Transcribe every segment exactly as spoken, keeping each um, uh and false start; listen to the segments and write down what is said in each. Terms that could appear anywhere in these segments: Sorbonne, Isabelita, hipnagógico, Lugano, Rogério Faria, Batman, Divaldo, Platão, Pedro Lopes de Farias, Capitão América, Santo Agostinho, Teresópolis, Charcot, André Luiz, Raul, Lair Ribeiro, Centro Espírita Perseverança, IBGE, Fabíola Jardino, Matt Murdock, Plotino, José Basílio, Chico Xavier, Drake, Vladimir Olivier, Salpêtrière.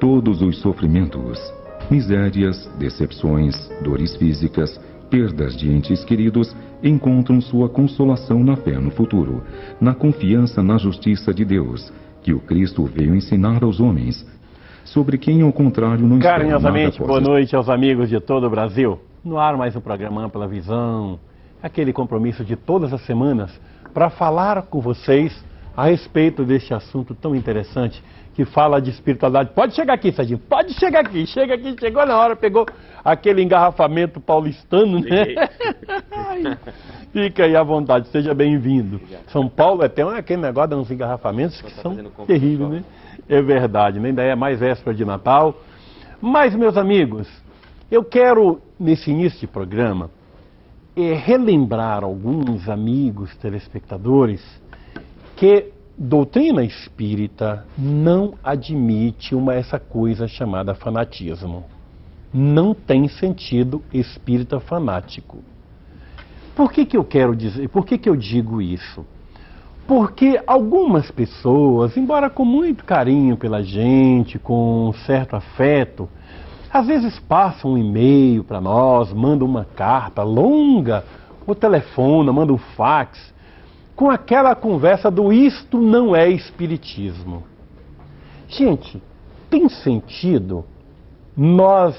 todos os sofrimentos, misérias, decepções, dores físicas, perdas de entes queridos, encontram sua consolação na fé no futuro, na confiança na justiça de Deus, que o Cristo veio ensinar aos homens, sobre quem, ao contrário, não espera nada. Carinhosamente, boa noite aos amigos de todo o Brasil. No ar mais um programa Ampla Visão, aquele compromisso de todas as semanas para falar com vocês a respeito deste assunto tão interessante que fala de espiritualidade. Pode chegar aqui, Serginho, pode chegar aqui, chega aqui, chegou na hora, pegou aquele engarrafamento paulistano, né? Fica aí à vontade, seja bem-vindo. São Paulo é até aquele negócio de uns engarrafamentos que são terríveis, né? É verdade, né? Ainda é mais véspera de Natal. Mas, meus amigos, eu quero, nesse início de programa, relembrar alguns amigos telespectadores que doutrina espírita não admite uma, essa coisa chamada fanatismo. Não tem sentido espírita fanático. Por que que eu quero dizer, por que que eu digo isso? Porque algumas pessoas, embora com muito carinho pela gente, com um certo afeto, às vezes passam um e-mail para nós, mandam uma carta longa, ou telefona, mandam um fax, com aquela conversa do isto não é espiritismo. Gente, tem sentido nós,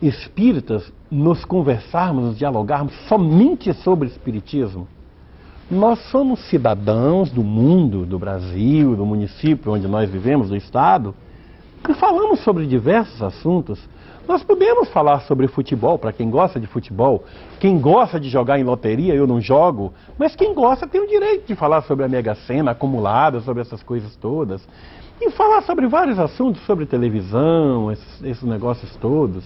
espíritas, nos conversarmos, nos dialogarmos somente sobre espiritismo? Nós somos cidadãos do mundo, do Brasil, do município onde nós vivemos, do estado, e falamos sobre diversos assuntos. Nós podemos falar sobre futebol, para quem gosta de futebol, quem gosta de jogar em loteria, eu não jogo, mas quem gosta tem o direito de falar sobre a Mega Sena acumulada, sobre essas coisas todas, e falar sobre vários assuntos, sobre televisão, esses, esses negócios todos.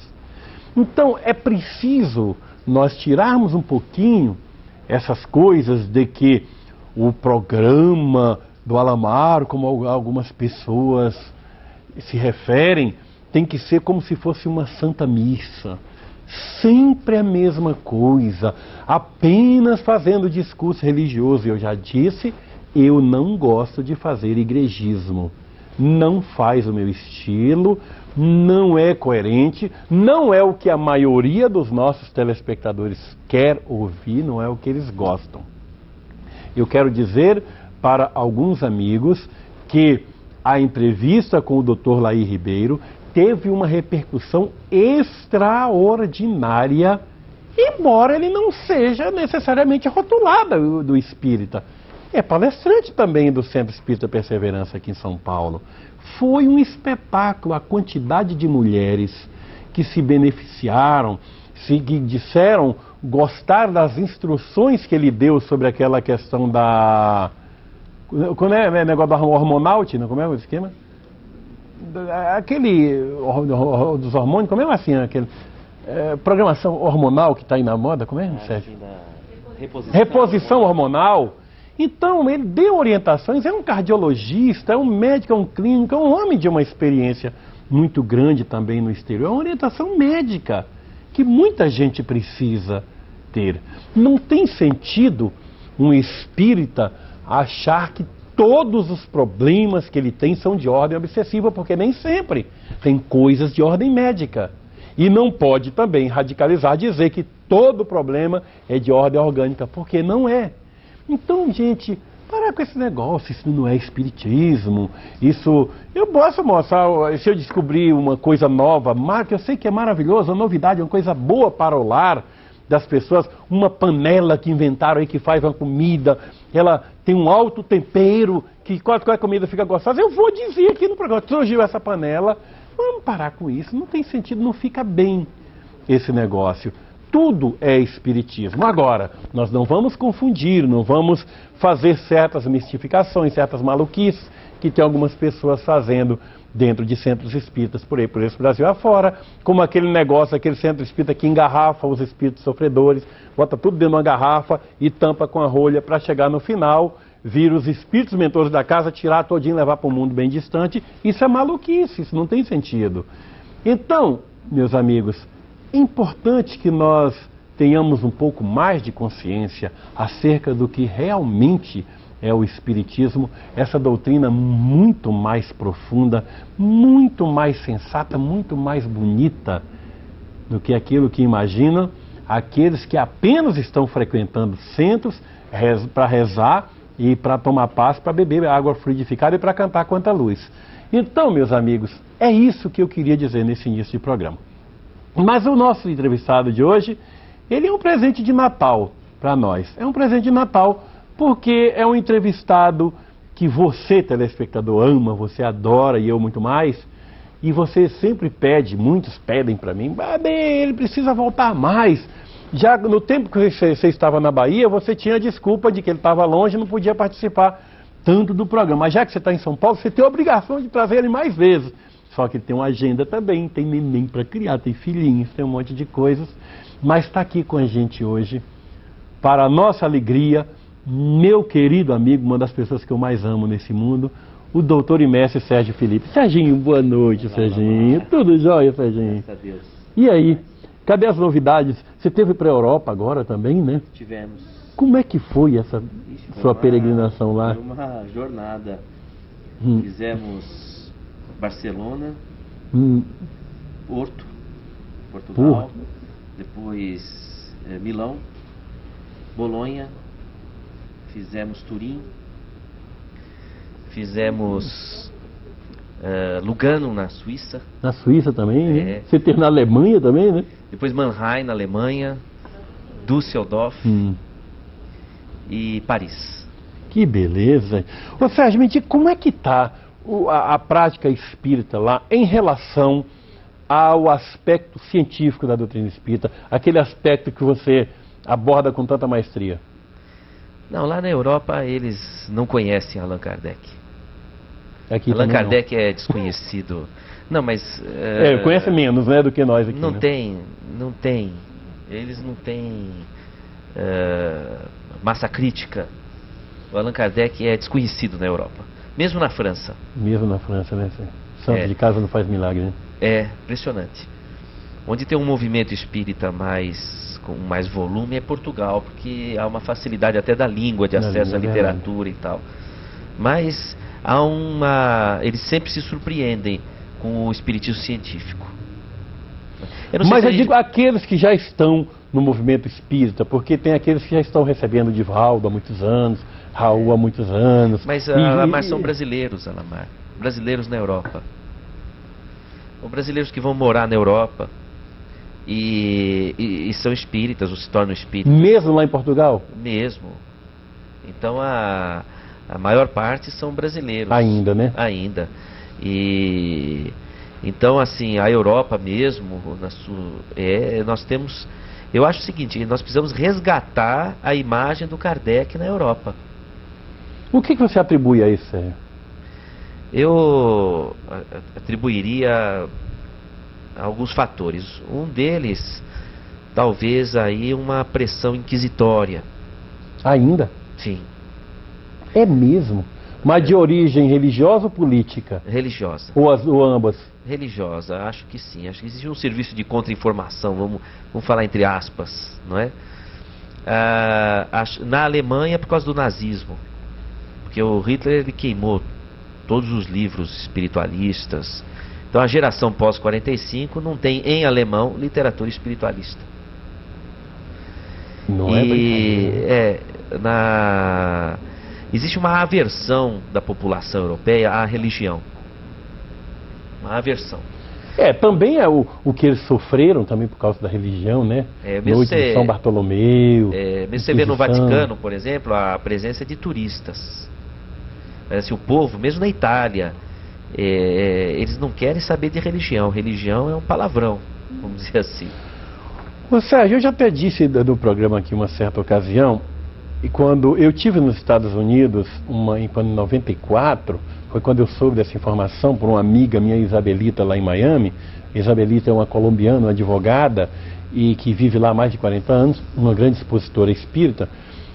Então é preciso nós tirarmos um pouquinho essas coisas de que o programa do Alamar, como algumas pessoas se referem, tem que ser como se fosse uma santa missa, sempre a mesma coisa, apenas fazendo discurso religioso. Eu já disse, eu não gosto de fazer igrejismo, não faz o meu estilo, não é coerente, não é o que a maioria dos nossos telespectadores quer ouvir, não é o que eles gostam. Eu quero dizer para alguns amigos que a entrevista com o doutor Lair Ribeiro teve uma repercussão extraordinária, embora ele não seja necessariamente rotulado do espírita. É palestrante também do Centro Espírita Perseverança aqui em São Paulo. Foi um espetáculo a quantidade de mulheres que se beneficiaram, que disseram gostar das instruções que ele deu sobre aquela questão da... Como é o negócio da hormonautina, como é o esquema? Aquele dos hormônios, como é assim, aquele é, programação hormonal que está aí na moda, como é, não sei? Reposição, Reposição hormonal. hormonal. Então, ele deu orientações, é um cardiologista, é um médico, é um clínico, é um homem de uma experiência muito grande também no exterior. É uma orientação médica que muita gente precisa ter. Não tem sentido um espírita achar que todos os problemas que ele tem são de ordem obsessiva, porque nem sempre tem coisas de ordem médica. E não pode também radicalizar, dizer que todo problema é de ordem orgânica, porque não é. Então, gente, parar com esse negócio, isso não é espiritismo, isso... Eu posso mostrar, se eu descobrir uma coisa nova, que eu sei que é maravilhoso, uma novidade, uma coisa boa para o lar das pessoas, uma panela que inventaram aí que faz uma comida, ela tem um alto tempero, que qualquer comida fica gostosa. Eu vou dizer aqui no programa, surgiu essa panela, vamos parar com isso, não tem sentido, não fica bem esse negócio. Tudo é espiritismo. Agora, nós não vamos confundir, não vamos fazer certas mistificações, certas maluquices que tem algumas pessoas fazendo dentro de centros espíritas por aí, por esse Brasil afora, como aquele negócio, aquele centro espírita que engarrafa os espíritos sofredores, bota tudo dentro de uma garrafa e tampa com a rolha para chegar no final, vir os espíritos mentores da casa, tirar todinho e levar para um mundo bem distante. Isso é maluquice, isso não tem sentido. Então, meus amigos, é importante que nós tenhamos um pouco mais de consciência acerca do que realmente é o Espiritismo, essa doutrina muito mais profunda, muito mais sensata, muito mais bonita do que aquilo que imagina aqueles que apenas estão frequentando centros rez, para rezar e para tomar passe, para beber água fluidificada e para cantar quanta luz. Então, meus amigos, é isso que eu queria dizer nesse início de programa. Mas o nosso entrevistado de hoje, ele é um presente de Natal para nós. É um presente de Natal porque é um entrevistado que você, telespectador, ama, você adora e eu muito mais. E você sempre pede, muitos pedem para mim, ah, ele precisa voltar mais. Já no tempo que você estava na Bahia, você tinha a desculpa de que ele estava longe e não podia participar tanto do programa. Mas já que você está em São Paulo, você tem a obrigação de trazer ele mais vezes. Só que tem uma agenda também, tem neném para criar, tem filhinhos, tem um monte de coisas. Mas está aqui com a gente hoje, para a nossa alegria, meu querido amigo, uma das pessoas que eu mais amo nesse mundo, o doutor e mestre Sérgio Felipe. Serginho, boa noite, Serginho. Tudo jóia, Serginho? Graças a Deus. E aí, cadê as novidades? Você teve para a Europa agora também, né? Tivemos. Como é que foi essa Ixi, foi sua uma, peregrinação lá? Foi uma jornada. Hum. Fizemos Barcelona, hum. Porto, Portugal, Porto. Depois é, Milão, Bolonha, fizemos Turim, fizemos uh, Lugano, na Suíça. Na Suíça também, é. Né? Você teve na Alemanha também, né? Depois Mannheim, na Alemanha, Düsseldorf hum. e Paris. Que beleza! Ô Sérgio, me diga, como é que está a, a prática espírita lá em relação ao aspecto científico da doutrina espírita? Aquele aspecto que você aborda com tanta maestria? Não, lá na Europa eles não conhecem Allan Kardec. Aqui Allan Kardec não. É desconhecido. Não, mas... É, é conhece menos, né, do que nós aqui. Não, né? tem, não tem. Eles não têm uh, massa crítica. O Allan Kardec é desconhecido na Europa. Mesmo na França. Mesmo na França, né? Santo é. de casa não faz milagre, né? É, impressionante. Onde tem um movimento espírita mais, com mais volume é Portugal, porque há uma facilidade até da língua, de acesso à literatura e tal. Mas... Há uma... Eles sempre se surpreendem com o espiritismo científico. Eu não sei Mas se eu gente... digo aqueles que já estão no movimento espírita, porque tem aqueles que já estão recebendo Divaldo há muitos anos, Raul há muitos anos. Mas, e... Alamar, são brasileiros, Alamar. Brasileiros na Europa. Ou brasileiros que vão morar na Europa e, e, e são espíritas, ou se tornam espíritas. Mesmo lá em Portugal? Mesmo. Então a... A maior parte são brasileiros. Ainda, né? Ainda. E então, assim, a Europa mesmo, na sua, é, nós temos... Eu acho o seguinte, nós precisamos resgatar a imagem do Kardec na Europa. O que, que você atribui a isso? Eu atribuiria alguns fatores. Um deles, talvez aí, uma pressão inquisitória. Ainda? Sim. É mesmo? Mas de origem religiosa ou política? Religiosa. Ou, as, ou ambas? Religiosa, acho que sim. Acho que existe um serviço de contra-informação, vamos, vamos falar entre aspas, não é? Ah, acho, na Alemanha, por causa do nazismo. Porque o Hitler, ele queimou todos os livros espiritualistas. Então a geração pós quarenta e cinco não tem, em alemão, literatura espiritualista. Não é brincadeira. É, na... Existe uma aversão da população europeia à religião. Uma aversão. É, também é o, o que eles sofreram também por causa da religião, né? É, mesmo Noite de São Bartolomeu. É, mesmo você vê no Vaticano, por exemplo, a presença de turistas. Mas, assim, o povo, mesmo na Itália, é, eles não querem saber de religião. Religião é um palavrão, vamos dizer assim. Ô Sérgio, eu já até disse no programa aqui uma certa ocasião... E quando eu tive nos Estados Unidos, uma, em noventa e quatro, foi quando eu soube dessa informação por uma amiga minha, Isabelita, lá em Miami. Isabelita é uma colombiana, uma advogada, e que vive lá há mais de quarenta anos, uma grande expositora espírita.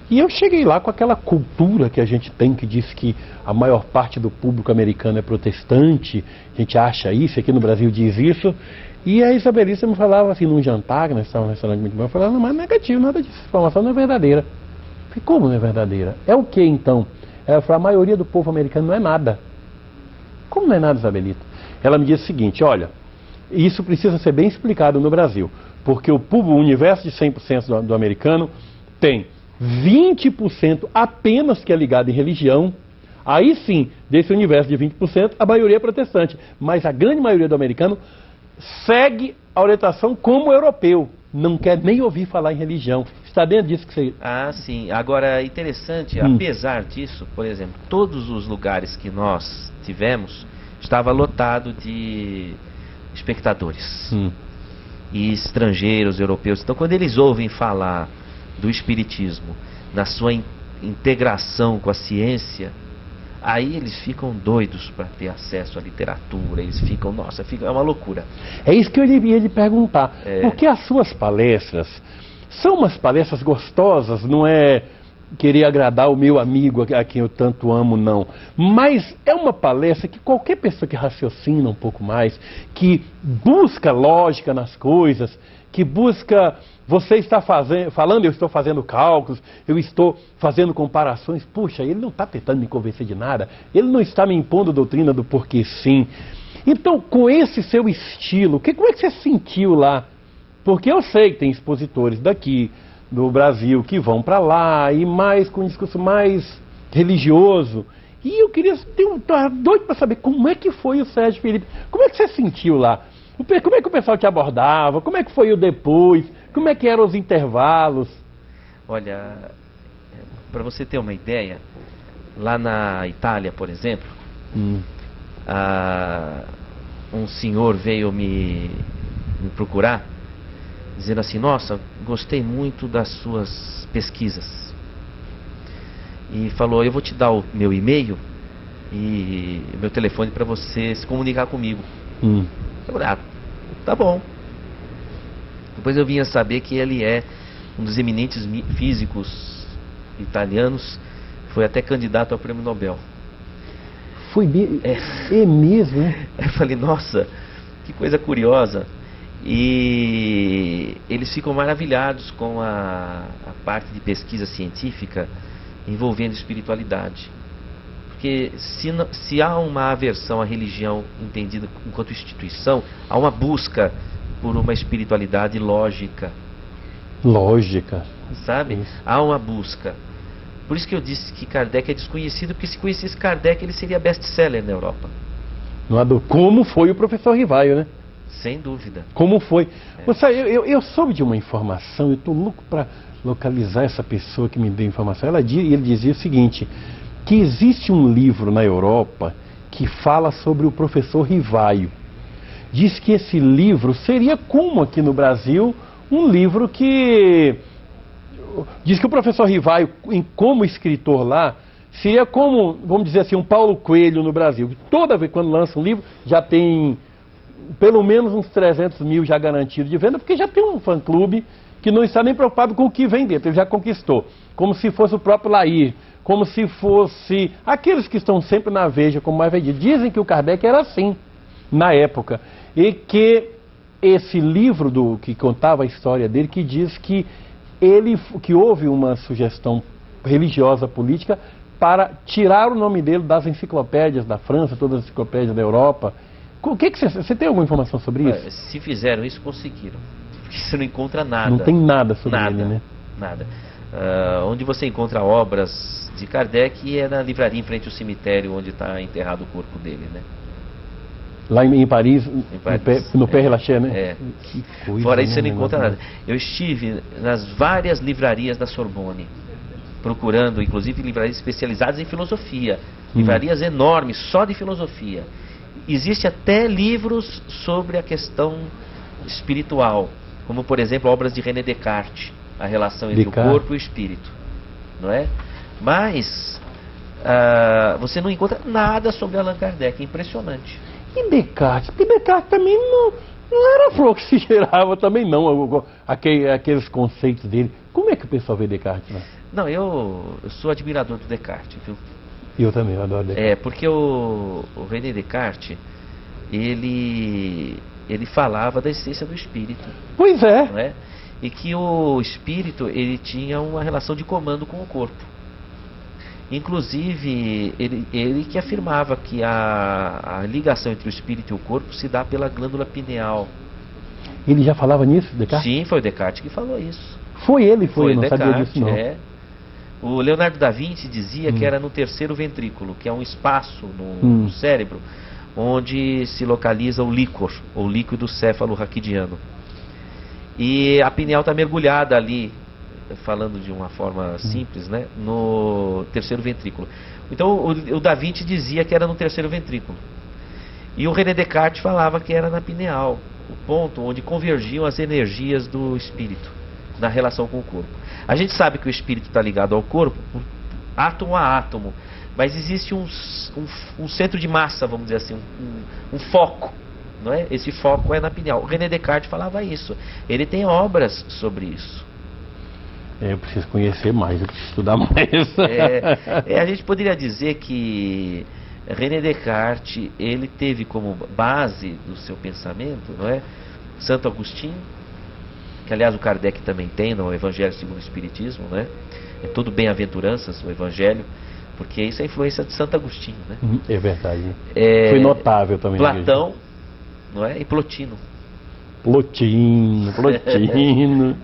E eu cheguei lá com aquela cultura que a gente tem, que diz que a maior parte do público americano é protestante, a gente acha isso, aqui no Brasil diz isso. E a Isabelita me falava assim, num jantar, que nós estávamos num restaurante muito bom, eu falava, não, mas negativo, nada disso, informação não é verdadeira. Como não é verdadeira? É o que então? Ela falou, a maioria do povo americano não é nada. Como não é nada, Isabelita? Ela me disse o seguinte, olha, isso precisa ser bem explicado no Brasil, porque o público, o universo de cem por cento do, do americano tem vinte por cento apenas que é ligado em religião. Aí sim, desse universo de vinte por cento, a maioria é protestante. Mas a grande maioria do americano segue a orientação como europeu. Não quer nem ouvir falar em religião. Está dentro disso que você... Ah, sim. Agora, interessante, hum. apesar disso, por exemplo, todos os lugares que nós tivemos, estava lotado de espectadores. Hum. E estrangeiros, europeus. Então, quando eles ouvem falar do espiritismo, na sua in- integração com a ciência... Aí eles ficam doidos para ter acesso à literatura, eles ficam, nossa, fica, é uma loucura. É isso que eu ia lhe perguntar, é... porque as suas palestras são umas palestras gostosas, não é querer agradar o meu amigo a quem eu tanto amo, não. Mas é uma palestra que qualquer pessoa que raciocina um pouco mais, que busca lógica nas coisas, que busca... Você está fazendo, falando, eu estou fazendo cálculos, eu estou fazendo comparações. Puxa, ele não está tentando me convencer de nada. Ele não está me impondo a doutrina do porquê sim. Então, com esse seu estilo, que, como é que você sentiu lá? Porque eu sei que tem expositores daqui, do Brasil, que vão para lá, e mais com um discurso mais religioso. E eu queria, eu estava doido para saber como é que foi o Sérgio Felipe. Como é que você sentiu lá? Como é que o pessoal te abordava? Como é que foi o depois? Como é que eram os intervalos? Olha, para você ter uma ideia, lá na Itália, por exemplo, hum. a, um senhor veio me, me procurar, dizendo assim, nossa, gostei muito das suas pesquisas. E falou, eu vou te dar o meu e-mail e o meu telefone para você se comunicar comigo. Hum. Eu falei, ah, tá bom. Depois eu vim a saber que ele é um dos eminentes físicos italianos, foi até candidato ao prêmio Nobel. Foi bem... é. é mesmo, né? Eu falei, nossa, que coisa curiosa. E eles ficam maravilhados com a, a parte de pesquisa científica envolvendo espiritualidade. Porque se, se há uma aversão à religião entendida enquanto instituição, há uma busca... por uma espiritualidade lógica. Lógica. Sabe? Isso. Há uma busca. Por isso que eu disse que Kardec é desconhecido, porque se conhecesse Kardec, ele seria best-seller na Europa. Não há dúvida. Como foi o professor Rivaio, né? Sem dúvida. Como foi. É. Você, eu, eu, eu soube de uma informação, eu estou louco para localizar essa pessoa que me deu a informação. Ela, ele dizia o seguinte, que existe um livro na Europa que fala sobre o professor Rivaio. Diz que esse livro seria como aqui no Brasil, um livro que... Diz que o professor Rivaio, como escritor lá, seria como, vamos dizer assim, um Paulo Coelho no Brasil. Toda vez quando lança um livro, já tem pelo menos uns trezentos mil já garantido de venda, porque já tem um fã-clube que não está nem preocupado com o que vem dentro, ele já conquistou. Como se fosse o próprio Lair, como se fosse aqueles que estão sempre na Veja como mais vendido. Dizem que o Kardec era assim, na época. E que esse livro do, que contava a história dele, que diz que, ele, que houve uma sugestão religiosa política para tirar o nome dele das enciclopédias da França, todas as enciclopédias da Europa. O que que você tem alguma informação sobre isso? Se fizeram isso, conseguiram. Porque você não encontra nada. Não tem nada sobre nada, ele, né? Nada. Uh, onde você encontra obras de Kardec é na livraria em frente ao cemitério onde está enterrado o corpo dele, né? Lá em, em Paris, em Paris, no Père Lachaise, né? É. Que coisa. Fora isso, você não encontra nada. Eu estive nas várias livrarias da Sorbonne, procurando, inclusive, livrarias especializadas em filosofia. Livrarias hum. enormes, só de filosofia. Existe até livros sobre a questão espiritual, como, por exemplo, obras de René Descartes, a relação entre Descartes. o corpo e o espírito. Não é? Mas, uh, você não encontra nada sobre Allan Kardec, é impressionante. E Descartes? Porque Descartes também não, não era a flor que se cheirava também não, aquele, aqueles conceitos dele. Como é que o pessoal vê Descartes? Né? Não, eu, eu sou admirador do Descartes, viu? Eu também, eu adoro Descartes. É, porque o, o René Descartes, ele, ele falava da essência do espírito. Pois é. Não é. E que o espírito, ele tinha uma relação de comando com o corpo. Inclusive, ele, ele que afirmava que a, a ligação entre o espírito e o corpo se dá pela glândula pineal. Ele já falava nisso, Descartes? Sim, foi o Descartes que falou isso. Foi ele, foi, foi não Descartes, sabia disso não. É. O Leonardo da Vinci dizia hum. que era no terceiro ventrículo, que é um espaço no hum. cérebro, onde se localiza o líquor, o líquido céfalo-raquidiano. E a pineal está mergulhada ali, falando de uma forma simples, né, no terceiro ventrículo. Então o, o Da Vinci dizia que era no terceiro ventrículo. E o René Descartes falava que era na pineal, o ponto onde convergiam as energias do espírito, na relação com o corpo. A gente sabe que o espírito está ligado ao corpo, átomo a átomo, mas existe um, um, um centro de massa, vamos dizer assim, um, um foco, não é? Esse foco é na pineal. O René Descartes falava isso, ele tem obras sobre isso. Eu preciso conhecer mais, eu preciso estudar mais. É, é, a gente poderia dizer que René Descartes, ele teve como base do seu pensamento, não é, Santo Agostinho, que aliás o Kardec também tem no Evangelho segundo o Espiritismo, né? É todo bem-aventuranças o Evangelho, porque isso é a influência de Santo Agostinho, né? É verdade. É, foi notável também. Platão, não é, e Plotino. Plotino, Plotino.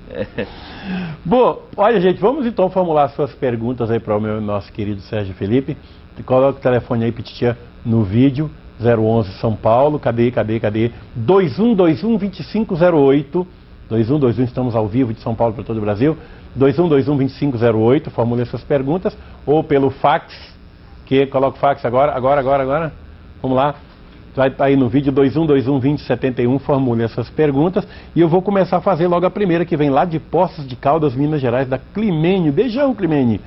Bom, olha gente, vamos então formular suas perguntas aí para o meu, nosso querido Sérgio Felipe. Coloca o telefone aí, Petitia, no vídeo, zero onze São Paulo, cadê, cadê, cadê? dois um dois um, dois cinco zero oito, dois um dois um, estamos ao vivo de São Paulo para todo o Brasil, dois um dois um, dois cinco zero oito, formule suas perguntas, ou pelo fax, que coloca o fax agora, agora, agora, agora, vamos lá. Vai estar aí no vídeo dois um dois um, dois zero sete um, formule essas perguntas. E eu vou começar a fazer logo a primeira, que vem lá de Poços de Caldas, Minas Gerais, da Climênio. Beijão, Climênio.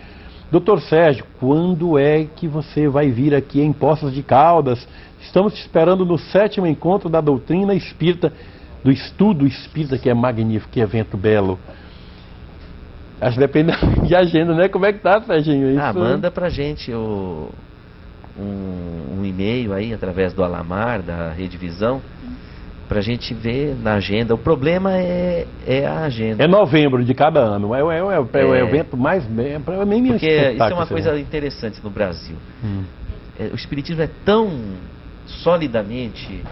Doutor Sérgio, quando é que você vai vir aqui em Poços de Caldas? Estamos te esperando no sétimo encontro da doutrina espírita, do estudo espírita, que é magnífico, que evento belo. Acho que depende de agenda, né? Como é que tá, Serginho? Isso, ah, manda né? pra gente o... um, um e-mail aí através do Alamar, da Redivisão, pra gente ver na agenda. O problema é, é a agenda. É novembro de cada ano, é, é, é, é, é o evento mais... É, é nem porque isso é uma coisa né? interessante no Brasil. Hum. É, o Espiritismo é tão solidamente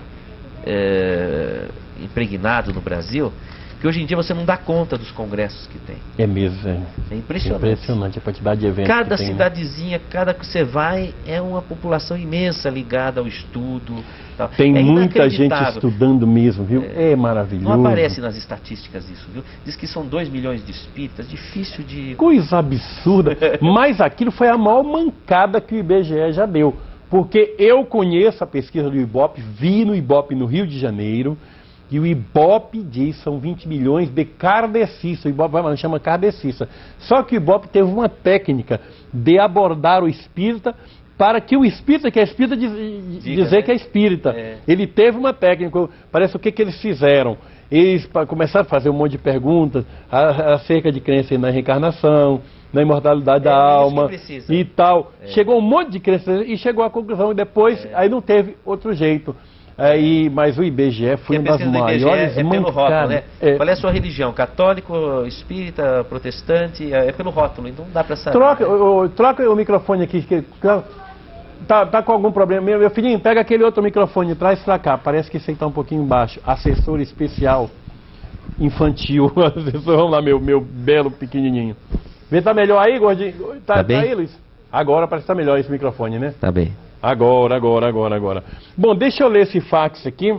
é, impregnado no Brasil, que hoje em dia você não dá conta dos congressos que tem. É mesmo, é. É impressionante. É impressionante a quantidade de eventos. Cada que tem, cidadezinha, né? Cada que você vai, é uma população imensa ligada ao estudo. Tal. Tem é muita gente estudando mesmo, viu? É, é maravilhoso. Não aparece nas estatísticas isso, viu? Diz que são dois milhões de espíritas, difícil de... Coisa absurda. Mas aquilo foi a maior mancada que o I B G E já deu. Porque eu conheço a pesquisa do Ibope, vi no Ibope no Rio de Janeiro... E o Ibope diz, são vinte milhões de kardecistas, o Ibope vai, chama kardecista. Só que o Ibope teve uma técnica de abordar o espírita para que o espírita, que é espírita, diz, Diga, dizer né? que é espírita. É. Ele teve uma técnica, parece o que, que eles fizeram. Eles começaram a fazer um monte de perguntas acerca de crença na reencarnação, na imortalidade é, da alma e tal. É. Chegou um monte de crença e chegou à conclusão, e depois, é. aí não teve outro jeito. Aí, mas o I B G E foi uma das maiores é pelo rótulo, né? É. Qual é a sua religião? Católico, espírita, protestante? É pelo rótulo, então não dá para saber. Troca, né? o, troca o microfone aqui. Que, tá, tá com algum problema mesmo? Meu filhinho, pega aquele outro microfone, traz para cá. Parece que esse aí tá um pouquinho baixo. Assessor especial infantil. Assessor, vamos lá, meu, meu belo pequenininho. Vê, tá melhor aí, gordinho? Tá, tá, bem? Tá aí, Luiz? Agora parece que tá melhor esse microfone, né? Tá bem. Agora, agora, agora, agora. Bom, deixa eu ler esse fax aqui.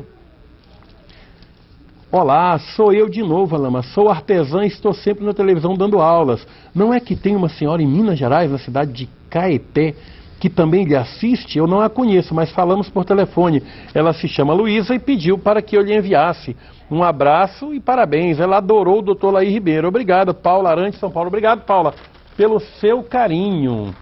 Olá, sou eu de novo, Alama. Sou artesã e estou sempre na televisão dando aulas. Não é que tem uma senhora em Minas Gerais, na cidade de Caeté, que também lhe assiste? Eu não a conheço, mas falamos por telefone. Ela se chama Luísa e pediu para que eu lhe enviasse. Um abraço e parabéns. Ela adorou o doutor Lair Ribeiro. Obrigado, Paula Arantes, São Paulo. Obrigado, Paula, pelo seu carinho.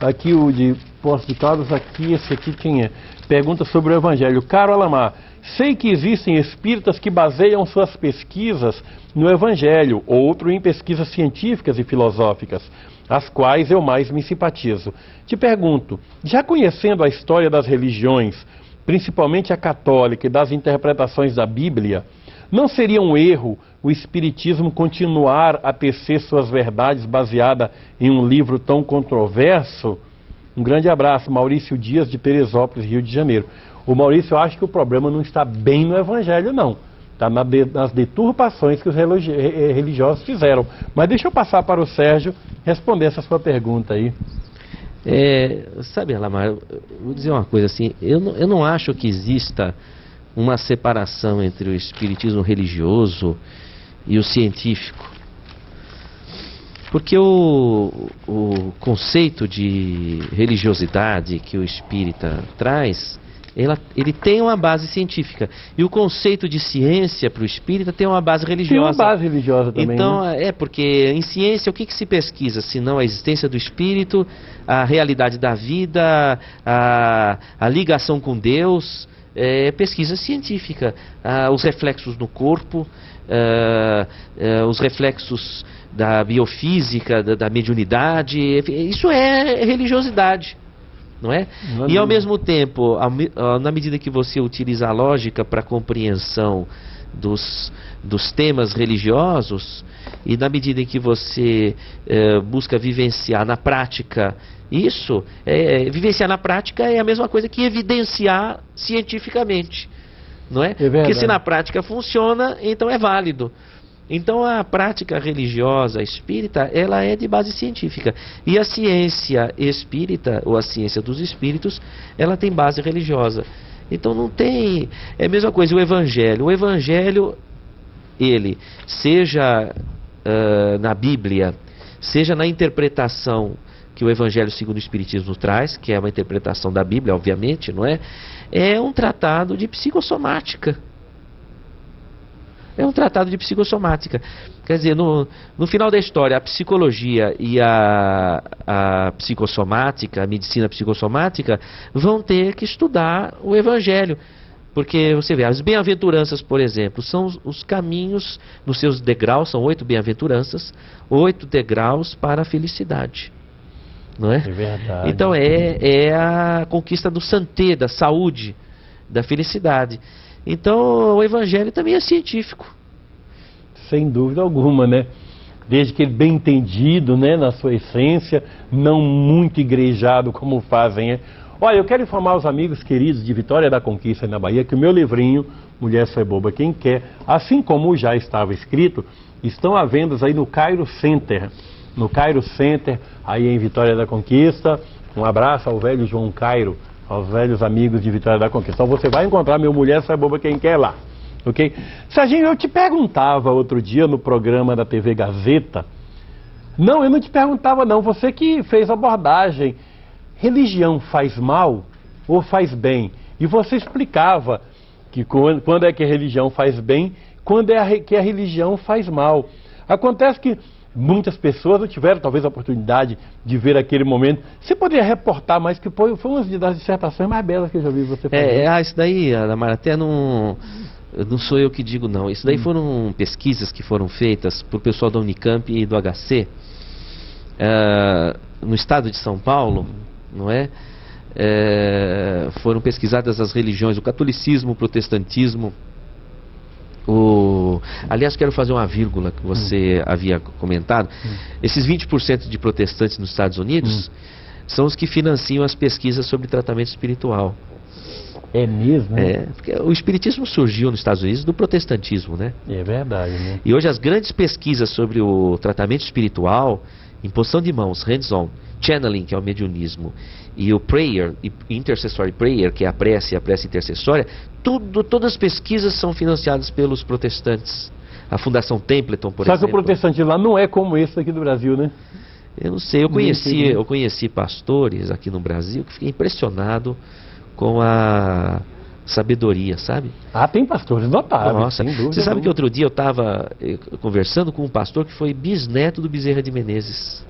Aqui o de Poços de Caldas, aqui, esse aqui quem é? Pergunta sobre o Evangelho. Caro Alamar, sei que existem espíritas que baseiam suas pesquisas no Evangelho, outro em pesquisas científicas e filosóficas, as quais eu mais me simpatizo. Te pergunto, já conhecendo a história das religiões, principalmente a católica, e das interpretações da Bíblia, Não seria um erro o Espiritismo continuar a tecer suas verdades baseada em um livro tão controverso? Um grande abraço, Maurício Dias, de Teresópolis, Rio de Janeiro. O Maurício, eu acho que o problema não está bem no Evangelho, não. Está nas deturpações que os religiosos fizeram. Mas deixa eu passar para o Sérgio responder essa sua pergunta aí. É, sabe, Alamar, vou dizer uma coisa assim, eu não, eu não acho que exista uma separação entre o espiritismo religioso e o científico. Porque o, o conceito de religiosidade que o espírita traz, ela, ele tem uma base científica. E o conceito de ciência para o espírita tem uma base religiosa. Tem uma base religiosa também. Então, né? É porque em ciência o que, que se pesquisa? Senão a existência do espírito, a realidade da vida, a, a ligação com Deus. É pesquisa científica, ah, os reflexos no corpo, ah, ah, os reflexos da biofísica, da, da mediunidade, isso é religiosidade, não é? Não, e ao não. mesmo tempo, a, na medida que você utiliza a lógica para compreensão dos, dos temas religiosos, e na medida em que você eh, busca vivenciar na prática isso, é, é, vivenciar na prática é a mesma coisa que evidenciar cientificamente, não é? É verdade. Porque se na prática funciona, então é válido. Então a prática religiosa espírita, ela é de base científica. E a ciência espírita, ou a ciência dos espíritos, ela tem base religiosa. Então não tem... É a mesma coisa, o evangelho. O evangelho, ele, seja uh, na Bíblia, seja na interpretação que o Evangelho segundo o Espiritismo traz, que é uma interpretação da Bíblia, obviamente, não é? É um tratado de psicossomática. É um tratado de psicossomática. Quer dizer, no, no final da história, a psicologia e a, a psicossomática, a medicina psicossomática, vão ter que estudar o Evangelho. Porque você vê, as bem-aventuranças, por exemplo, são os, os caminhos, nos seus degraus, são oito bem-aventuranças, oito degraus para a felicidade. Não é? É verdade. Então é, é a conquista do santé, da saúde, da felicidade. Então o evangelho também é científico. Sem dúvida alguma, né? Desde que ele bem entendido, né, na sua essência, não muito igrejado como fazem, é. Olha, eu quero informar os amigos queridos de Vitória da Conquista na Bahia que o meu livrinho, Mulher Só é Boba Quem Quer, assim como já estava escrito, estão à venda aí no Cairo Center. No Cairo Center, aí em Vitória da Conquista. Um abraço ao velho João Cairo, aos velhos amigos de Vitória da Conquista. Então você vai encontrar meu Mulher Só é Boba Quem Quer lá, ok? Serginho, eu te perguntava outro dia no programa da T V Gazeta... Não, eu não te perguntava não, você que fez a abordagem... Religião faz mal ou faz bem? E você explicava que quando é que a religião faz bem, quando é que a religião faz mal. Acontece que muitas pessoas não tiveram talvez a oportunidade de ver aquele momento. Você poderia reportar mais, que foi uma das dissertações mais belas que eu já vi você fazer. É, ah, isso daí, Alamar, até não, não sou eu que digo não. Isso daí foram pesquisas que foram feitas por pessoal da Unicamp e do H C, uh, no estado de São Paulo. Não é? É, foram pesquisadas as religiões, o catolicismo, o protestantismo, o... Aliás, quero fazer uma vírgula que você hum. havia comentado. Hum. Esses vinte por cento de protestantes nos Estados Unidos hum. são os que financiam as pesquisas sobre tratamento espiritual. É mesmo? É, porque o espiritismo surgiu nos Estados Unidos do protestantismo, né? É verdade, né? E hoje as grandes pesquisas sobre o tratamento espiritual, imposição de mãos, hands-on, channeling, que é o mediunismo, e o prayer, intercessory prayer, que é a prece, a prece intercessória, tudo, todas as pesquisas são financiadas pelos protestantes. A Fundação Templeton, por Só exemplo. Só que o protestante lá não é como esse aqui do Brasil, né? Eu não sei, eu conheci, eu conheci pastores aqui no Brasil que fiquei impressionado com a sabedoria, sabe? Ah, tem pastores notáveis. Nossa, sem dúvida. Você sabe que outro dia eu estava conversando com um pastor que foi bisneto do Bezerra de Menezes.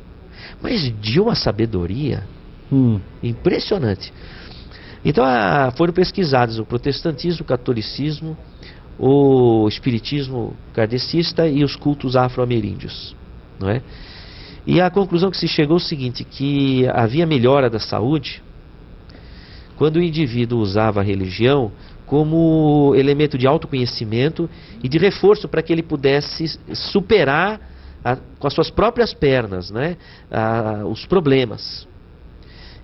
Mas de uma sabedoria hum. impressionante. Então ah, foram pesquisados o protestantismo, o catolicismo, o espiritismo kardecista e os cultos afro-ameríndios, não é? E a conclusão que se chegou é o seguinte, que havia melhora da saúde quando o indivíduo usava a religião como elemento de autoconhecimento e de reforço para que ele pudesse superar a, com as suas próprias pernas, né, a, os problemas.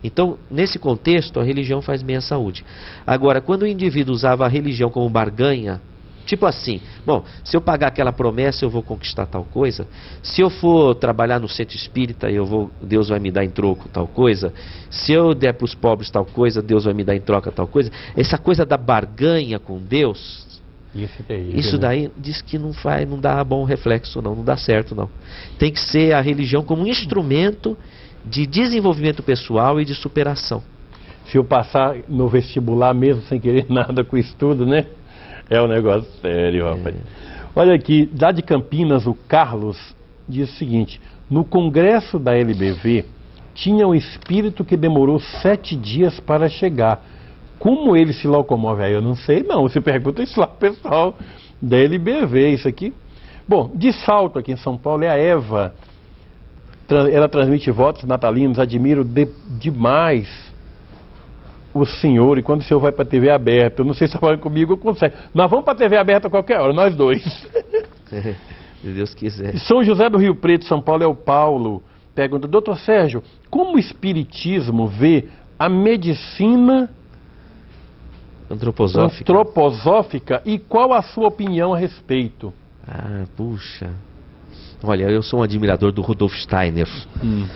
Então, nesse contexto, a religião faz bem à saúde. Agora, quando o indivíduo usava a religião como barganha, tipo assim, bom, se eu pagar aquela promessa, eu vou conquistar tal coisa. Se eu for trabalhar no centro espírita, eu vou, Deus vai me dar em troco tal coisa. Se eu der para os pobres tal coisa, Deus vai me dar em troca tal coisa. Essa coisa da barganha com Deus... Isso daí, isso daí diz que não faz, não dá bom reflexo, não, não dá certo, não. Tem que ser a religião como um instrumento de desenvolvimento pessoal e de superação. Se eu passar no vestibular mesmo sem querer nada com o estudo, né? É um negócio sério, rapaz. É. Olha aqui, lá de Campinas, o Carlos diz o seguinte: no congresso da L B V tinha um espírito que demorou sete dias para chegar. Como ele se locomove? Aí eu não sei não, você pergunta isso lá pro pessoal da L B V, isso aqui. Bom, de Salto, aqui em São Paulo, é a Eva. Ela transmite votos natalinos, admiro de, demais o senhor, e quando o senhor vai para a T V aberta, eu não sei se vai comigo ou consegue. Nós vamos para a T V aberta a qualquer hora, nós dois. É, se Deus quiser. São José do Rio Preto, São Paulo, é o Paulo. Pergunta, doutor Sérgio, como o espiritismo vê a medicina... antroposófica. Antroposófica, e qual a sua opinião a respeito? Ah, puxa. Olha, eu sou um admirador do Rudolf Steiner. Hum.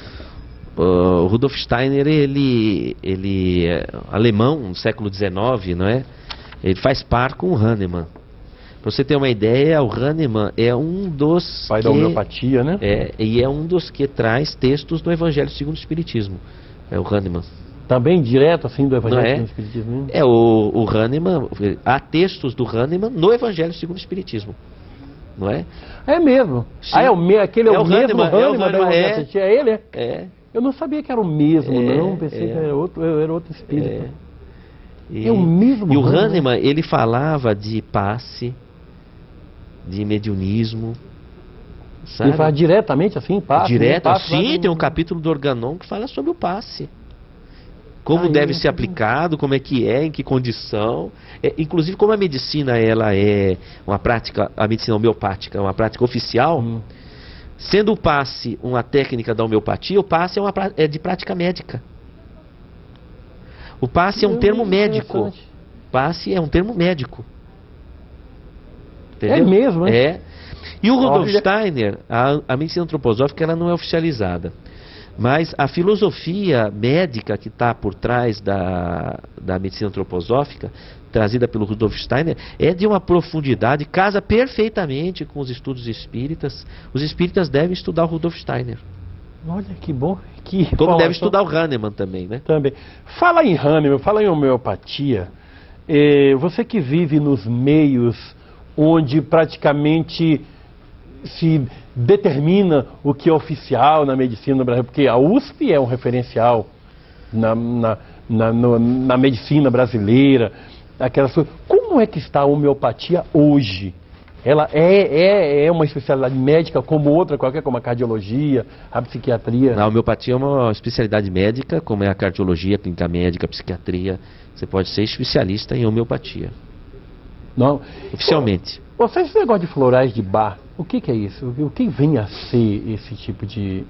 Uh, o Rudolf Steiner, ele, ele é alemão, no século dezenove, não é? Ele faz par com o Hahnemann. Para você ter uma ideia, o Hahnemann é um dos... Pai que, da homeopatia, né? É, e é um dos que traz textos do Evangelho segundo o Espiritismo. É o Hahnemann. Também direto assim do Evangelho é? segundo o Espiritismo? É, o, o Hahnemann, há textos do Hahnemann no Evangelho segundo o Espiritismo, não é? É mesmo. Sim. Ah, é o me, aquele é, é o Hahnemann, mesmo Hahnemann, é, o Hahnemann é. é ele? É? É. Eu não sabia que era o mesmo, é, não, pensei é. que era outro, era outro espírito. É, e, é o mesmo. E o Hahnemann, Hahnemann, ele falava de passe, de mediunismo, sabe? Ele fala diretamente assim, passe? Direto, passe, sim, no... tem um capítulo do Organon que fala sobre o passe. Como ah, deve é. ser aplicado, como é que é, em que condição. É, inclusive, como a medicina ela é uma prática, a medicina homeopática é uma prática oficial, hum. sendo o passe uma técnica da homeopatia, o passe é, uma, é de prática médica. O passe é um termo médico. Passe é um termo médico. Entendeu? É mesmo, né? É. E o Rudolf Óbvio. Steiner, a, a medicina antroposófica, ela não é oficializada. Mas a filosofia médica que está por trás da, da medicina antroposófica, trazida pelo Rudolf Steiner, é de uma profundidade, casa perfeitamente com os estudos espíritas. Os espíritas devem estudar o Rudolf Steiner. Olha que bom. Que Como bom, deve estudar tô... o Hahnemann também, né? Também. Fala em Hahnemann, fala em homeopatia. É, você que vive nos meios onde praticamente... se determina o que é oficial na medicina no Brasil, porque a U S P é um referencial na, na, na, no, na medicina brasileira. Aquelas coisas. Como é que está a homeopatia hoje? Ela é, é, é uma especialidade médica como outra qualquer, como a cardiologia, a psiquiatria? A homeopatia é uma especialidade médica, como é a cardiologia, a clínica médica, a psiquiatria. Você pode ser especialista em homeopatia. Não. Oficialmente. Você, esse negócio de florais de bar, o que, que é isso? O que vem a ser esse tipo de...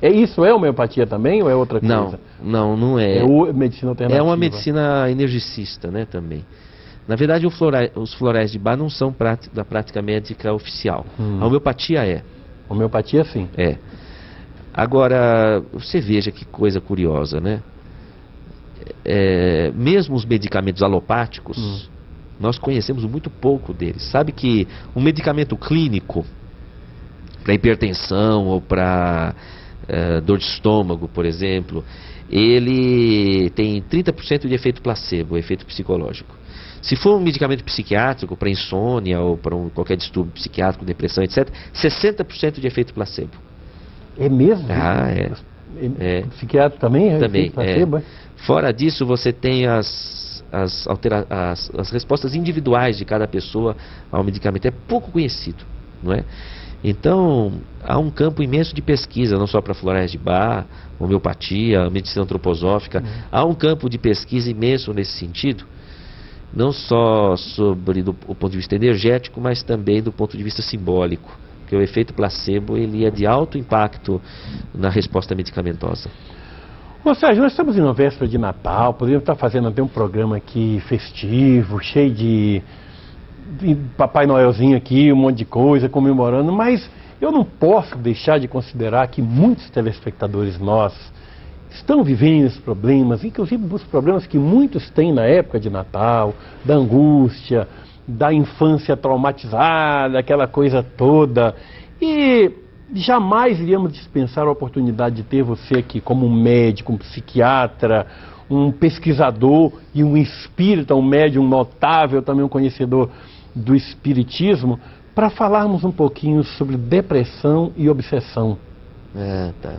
É isso? É homeopatia também ou é outra coisa? Não, não, não é. É o... medicina alternativa. É uma medicina energicista, né, também. Na verdade, o flora... os florais de bar não são prati... da prática médica oficial. Hum. A homeopatia é. Homeopatia, sim. É. Agora, você veja que coisa curiosa, né? É... Mesmo os medicamentos alopáticos... Hum. Nós conhecemos muito pouco deles. Sabe que um medicamento clínico para hipertensão ou para uh, dor de estômago, por exemplo, ele tem trinta por cento de efeito placebo, efeito psicológico. Se for um medicamento psiquiátrico para insônia ou para um, qualquer distúrbio psiquiátrico, depressão, etcétera, sessenta por cento de efeito placebo. É mesmo? Ah, é. é. é. Psiquiátrico também é também, efeito placebo? É. Fora disso, você tem as... As, altera as, as respostas individuais de cada pessoa ao medicamento é pouco conhecido, não é? Então, há um campo imenso de pesquisa, não só para florais de Bach, homeopatia, medicina antroposófica, uhum. há um campo de pesquisa imenso nesse sentido não só sobre do, do ponto de vista energético, mas também do ponto de vista simbólico, porque o efeito placebo ele é de alto impacto na resposta medicamentosa. Ô Sérgio, nós estamos em uma véspera de Natal, poderíamos estar fazendo até um programa aqui festivo, cheio de, de Papai Noelzinho aqui, um monte de coisa, comemorando, mas eu não posso deixar de considerar que muitos telespectadores nossos estão vivendo esses problemas, inclusive os problemas que muitos têm na época de Natal, da angústia, da infância traumatizada, aquela coisa toda, e jamais iríamos dispensar a oportunidade de ter você aqui como um médico, um psiquiatra, um pesquisador e um espírita, um médium notável, também um conhecedor do espiritismo, para falarmos um pouquinho sobre depressão e obsessão. É, tá.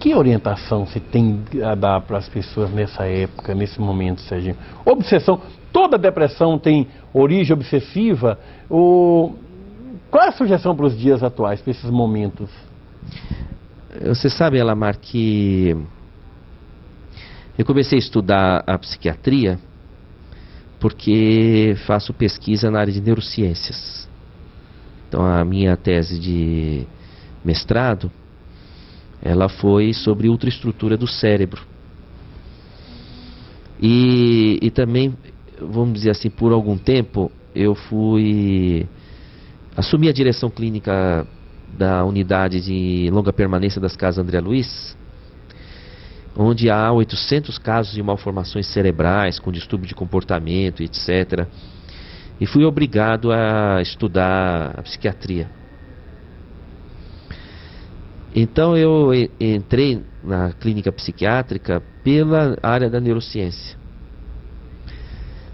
Que orientação você tem a dar para as pessoas nessa época, nesse momento, Serginho? Obsessão, toda depressão tem origem obsessiva, ou... Qual é a sugestão para os dias atuais, para esses momentos? Você sabe, Alamar, que eu comecei a estudar a psiquiatria porque faço pesquisa na área de neurociências. Então a minha tese de mestrado, ela foi sobre ultraestrutura do cérebro. E, e também, vamos dizer assim, por algum tempo eu fui... assumi a direção clínica da unidade de longa permanência das Casas André Luiz, onde há oitocentos casos de malformações cerebrais, com distúrbio de comportamento, etcétera. E fui obrigado a estudar a psiquiatria. Então eu entrei na clínica psiquiátrica pela área da neurociência.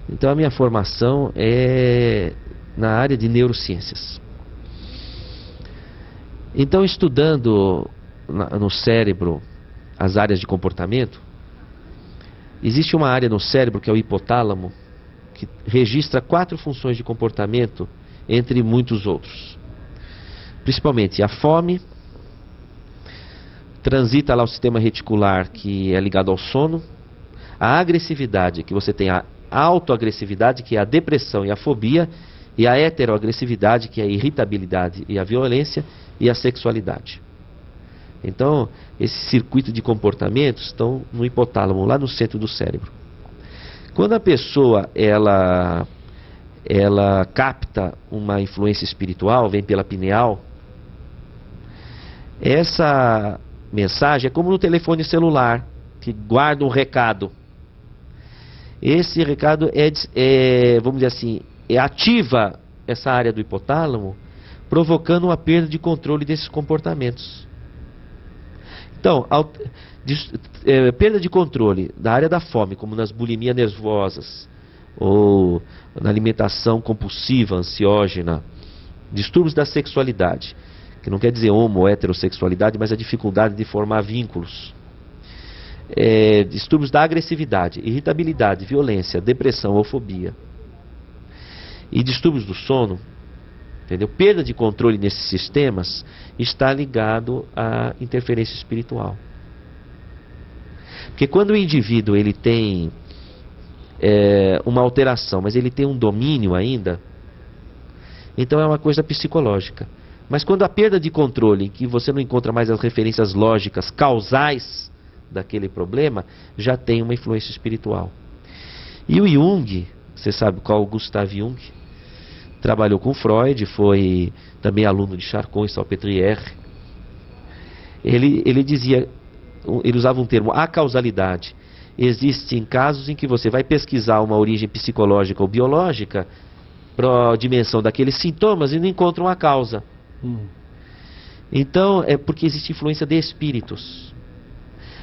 Então a minha formação é... na área de neurociências. Então, estudando no cérebro as áreas de comportamento, existe uma área no cérebro que é o hipotálamo, que registra quatro funções de comportamento, entre muitos outros. Principalmente a fome, transita lá o sistema reticular, que é ligado ao sono, a agressividade, que você tem a autoagressividade, que é a depressão e a fobia, e a heteroagressividade, que é a irritabilidade e a violência, e a sexualidade. Então, esse circuito de comportamentos estão no hipotálamo, lá no centro do cérebro. Quando a pessoa, ela, ela capta uma influência espiritual, vem pela pineal, essa mensagem é como no telefone celular, que guarda um recado. Esse recado é, é vamos dizer assim... ativa essa área do hipotálamo, provocando uma perda de controle desses comportamentos. Então, ao, de, é, perda de controle da área da fome, como nas bulimias nervosas, ou na alimentação compulsiva, ansiógena, distúrbios da sexualidade, que não quer dizer homo ou heterossexualidade, mas a dificuldade de formar vínculos. É, distúrbios da agressividade, irritabilidade, violência, depressão ou fobia. E distúrbios do sono, entendeu? Perda de controle nesses sistemas está ligado à interferência espiritual. Porque quando o indivíduo ele tem é, uma alteração, mas ele tem um domínio ainda, então é uma coisa psicológica. Mas quando a perda de controle, que você não encontra mais as referências lógicas causais daquele problema, já tem uma influência espiritual. E o Jung, você sabe qual o Gustav Jung? Trabalhou com Freud, foi também aluno de Charcot e Salpêtrière. Ele, ele dizia, ele usava um termo, a causalidade. Existem casos em que você vai pesquisar uma origem psicológica ou biológica para a dimensão daqueles sintomas e não encontra uma causa. Hum. Então, é porque existe influência de espíritos.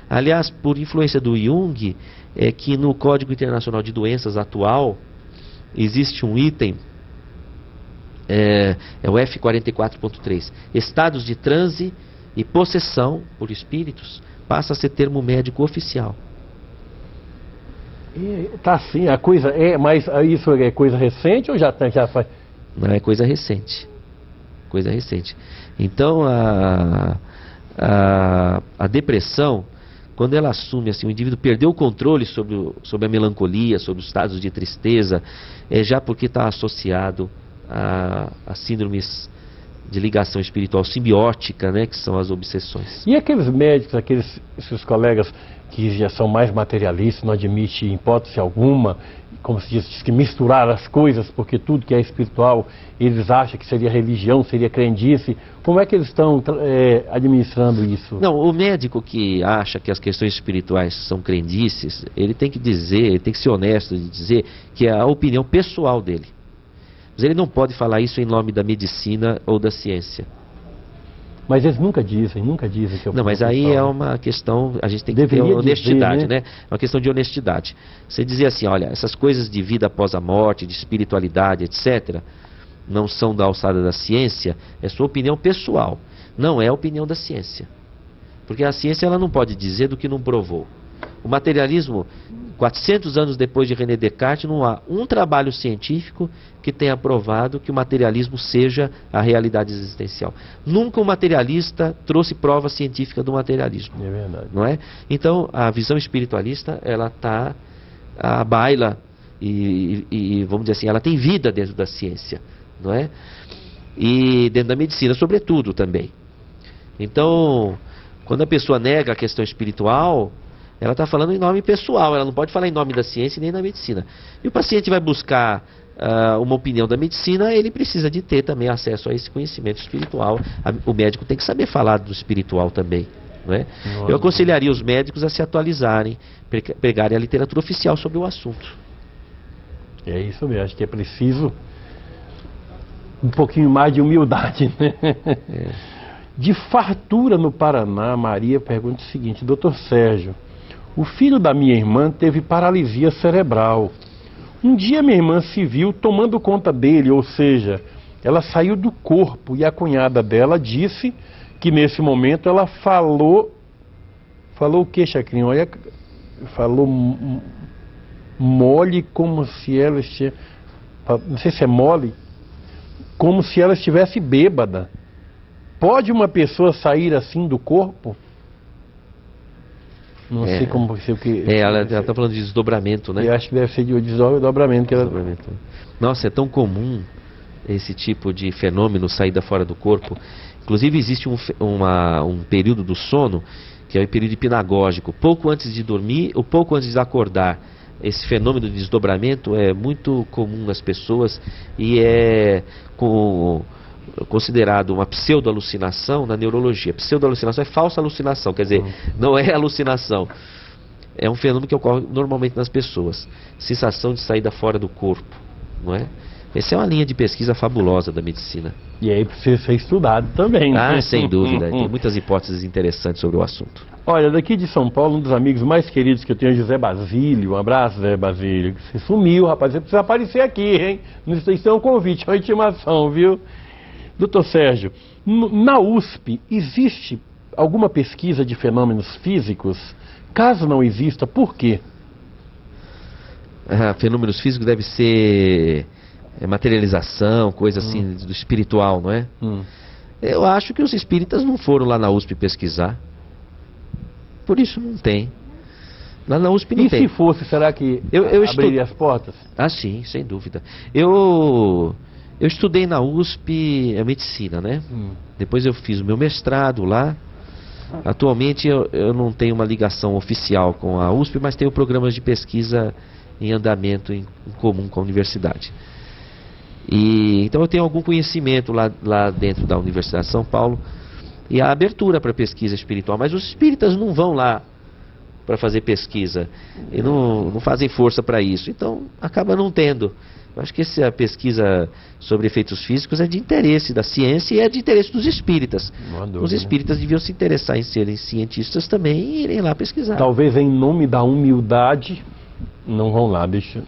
Aliás, por influência do Jung, é que no Código Internacional de Doenças atual, existe um item, é, é o F quarenta e quatro ponto três, estados de transe e possessão por espíritos, passa a ser termo médico oficial. E, tá sim, a coisa é, mas isso é coisa recente ou já, já faz? Não, é coisa recente, coisa recente. Então, a, a, a depressão, Quando ela assume assim, o indivíduo perdeu o controle sobre, o, sobre a melancolia, sobre os estados de tristeza, é já porque está associado a, a síndromes de ligação espiritual simbiótica, né, que são as obsessões. E aqueles médicos, aqueles seus colegas que já são mais materialistas, não admitem hipótese alguma, como se diz, que misturar as coisas, porque tudo que é espiritual eles acham que seria religião, seria crendice. Como é que eles estão é, administrando isso? Não, o médico que acha que as questões espirituais são crendices, ele tem que dizer, ele tem que ser honesto de dizer que é a opinião pessoal dele. Mas ele não pode falar isso em nome da medicina ou da ciência. Mas eles nunca dizem, nunca dizem que eu... Não, mas aí é uma questão, a gente tem que ter honestidade, dizer, né? É uma questão de honestidade. Você dizer assim, olha, essas coisas de vida após a morte, de espiritualidade, etcétera, não são da alçada da ciência, é sua opinião pessoal, não é a opinião da ciência. Porque a ciência ela não pode dizer do que não provou. O materialismo, quatrocentos anos depois de René Descartes, não há um trabalho científico que tenha provado que o materialismo seja a realidade existencial. Nunca um materialista trouxe prova científica do materialismo. É verdade. Não é? Então, a visão espiritualista, ela está à baila e, e, vamos dizer assim, ela tem vida dentro da ciência, não é? E dentro da medicina, sobretudo, também. Então, quando a pessoa nega a questão espiritual, ela está falando em nome pessoal, ela não pode falar em nome da ciência nem da medicina. E o paciente vai buscar uh, uma opinião da medicina, ele precisa de ter também acesso a esse conhecimento espiritual. A, o médico tem que saber falar do espiritual também, não é? Nossa. Eu aconselharia os médicos a se atualizarem, pegarem a literatura oficial sobre o assunto. É isso mesmo, acho que é preciso um pouquinho mais de humildade, né? É. De Fartura, no Paraná, Maria pergunta o seguinte: doutor Sérgio, o filho da minha irmã teve paralisia cerebral. Um dia minha irmã se viu tomando conta dele, ou seja, ela saiu do corpo, e a cunhada dela disse que nesse momento ela falou... Falou o que, Chacrinho? Olha, falou mole como se ela estivesse... Não sei se é mole. Como se ela estivesse bêbada. Pode uma pessoa sair assim do corpo? Não é, sei como... Sei o que, é, ela está falando de desdobramento, né? Eu acho que deve ser de desdobramento. Que ela... desdobramento. Nossa, é tão comum esse tipo de fenômeno, saída fora do corpo. Inclusive existe um, uma, um período do sono, que é o período hipnagógico. Pouco antes de dormir ou pouco antes de acordar. Esse fenômeno de desdobramento é muito comum nas pessoas e é com... considerado uma pseudo-alucinação na neurologia. Pseudo-alucinação é falsa alucinação, quer dizer, não é alucinação. É um fenômeno que ocorre normalmente nas pessoas. Sensação de saída fora do corpo, não é? Essa é uma linha de pesquisa fabulosa da medicina. E aí precisa ser estudado também, né? Ah, sem dúvida. Tem muitas hipóteses interessantes sobre o assunto. Olha, daqui de São Paulo, um dos amigos mais queridos que eu tenho é José Basílio. Um abraço, José Basílio. Você sumiu, rapaz. Você precisa aparecer aqui, hein? Isso é um convite, é uma intimação, viu? doutor Sérgio, na U S P existe alguma pesquisa de fenômenos físicos? Caso não exista, por quê? Ah, fenômenos físicos deve ser materialização, coisa assim, hum. do espiritual, não é? Hum. Eu acho que os espíritas não foram lá na U S P pesquisar. Por isso não tem. Lá na U S P não e tem. E se fosse, será que eu, eu abriria estu... as portas? Ah, sim, sem dúvida. Eu... Eu estudei na U S P, é medicina, né? Hum. Depois eu fiz o meu mestrado lá. Atualmente eu, eu não tenho uma ligação oficial com a U S P, mas tenho programas de pesquisa em andamento em, em comum com a universidade. E, então eu tenho algum conhecimento lá, lá dentro da Universidade de São Paulo. E a abertura para pesquisa espiritual, mas os espíritas não vão lá para fazer pesquisa. E não, não fazem força para isso, então acaba não tendo. Eu acho que essa pesquisa sobre efeitos físicos é de interesse da ciência e é de interesse dos espíritas. Dúvida, Os espíritas né? deviam se interessar em serem cientistas também e irem lá pesquisar. Talvez em nome da humildade, não vão lá, deixa...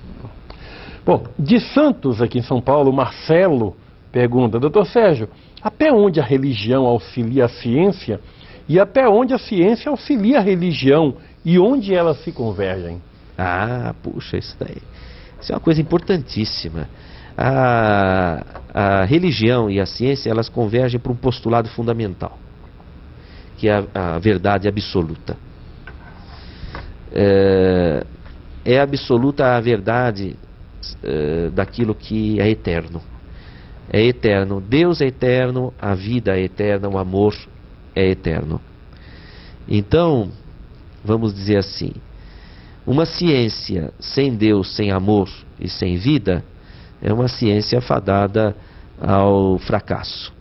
Bom, de Santos, aqui em São Paulo, Marcelo pergunta: doutor Sérgio, até onde a religião auxilia a ciência e até onde a ciência auxilia a religião e onde elas se convergem? Ah, puxa, isso daí... Isso é uma coisa importantíssima. A, a religião e a ciência, elas convergem para um postulado fundamental, que é a, a verdade absoluta. é, é absoluta a verdade é, daquilo que é eterno. É eterno, Deus é eterno, a vida é eterna, o amor é eterno. Então, vamos dizer assim, uma ciência sem Deus, sem amor e sem vida, é uma ciência fadada ao fracasso.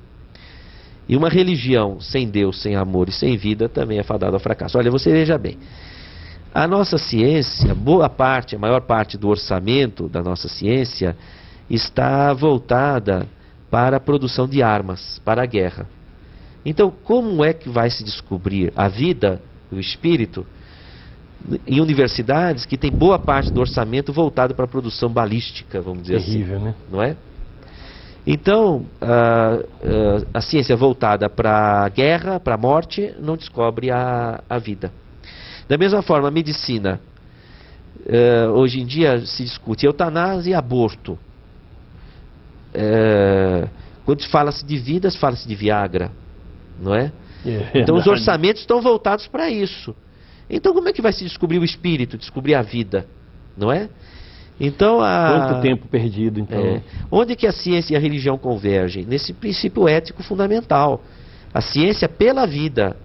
E uma religião sem Deus, sem amor e sem vida também é fadada ao fracasso. Olha, você veja bem, a nossa ciência, boa parte, a maior parte do orçamento da nossa ciência está voltada para a produção de armas, para a guerra. Então, como é que vai se descobrir a vida, o espírito, em universidades que tem boa parte do orçamento voltado para a produção balística, vamos dizer assim. Terrível, né? Não é? Então, a, a, a ciência voltada para a guerra, para a morte, não descobre a, a vida. Da mesma forma, a medicina. Uh, hoje em dia se discute eutanásia e aborto. Uh, quando fala-se de vidas, fala-se de Viagra. Não é? É, então os orçamentos estão voltados para isso. Então como é que vai se descobrir o espírito, descobrir a vida? Não é? Então, a... Quanto tempo perdido, então. É. Onde que a ciência e a religião convergem? Nesse princípio ético fundamental. A ciência pela vida.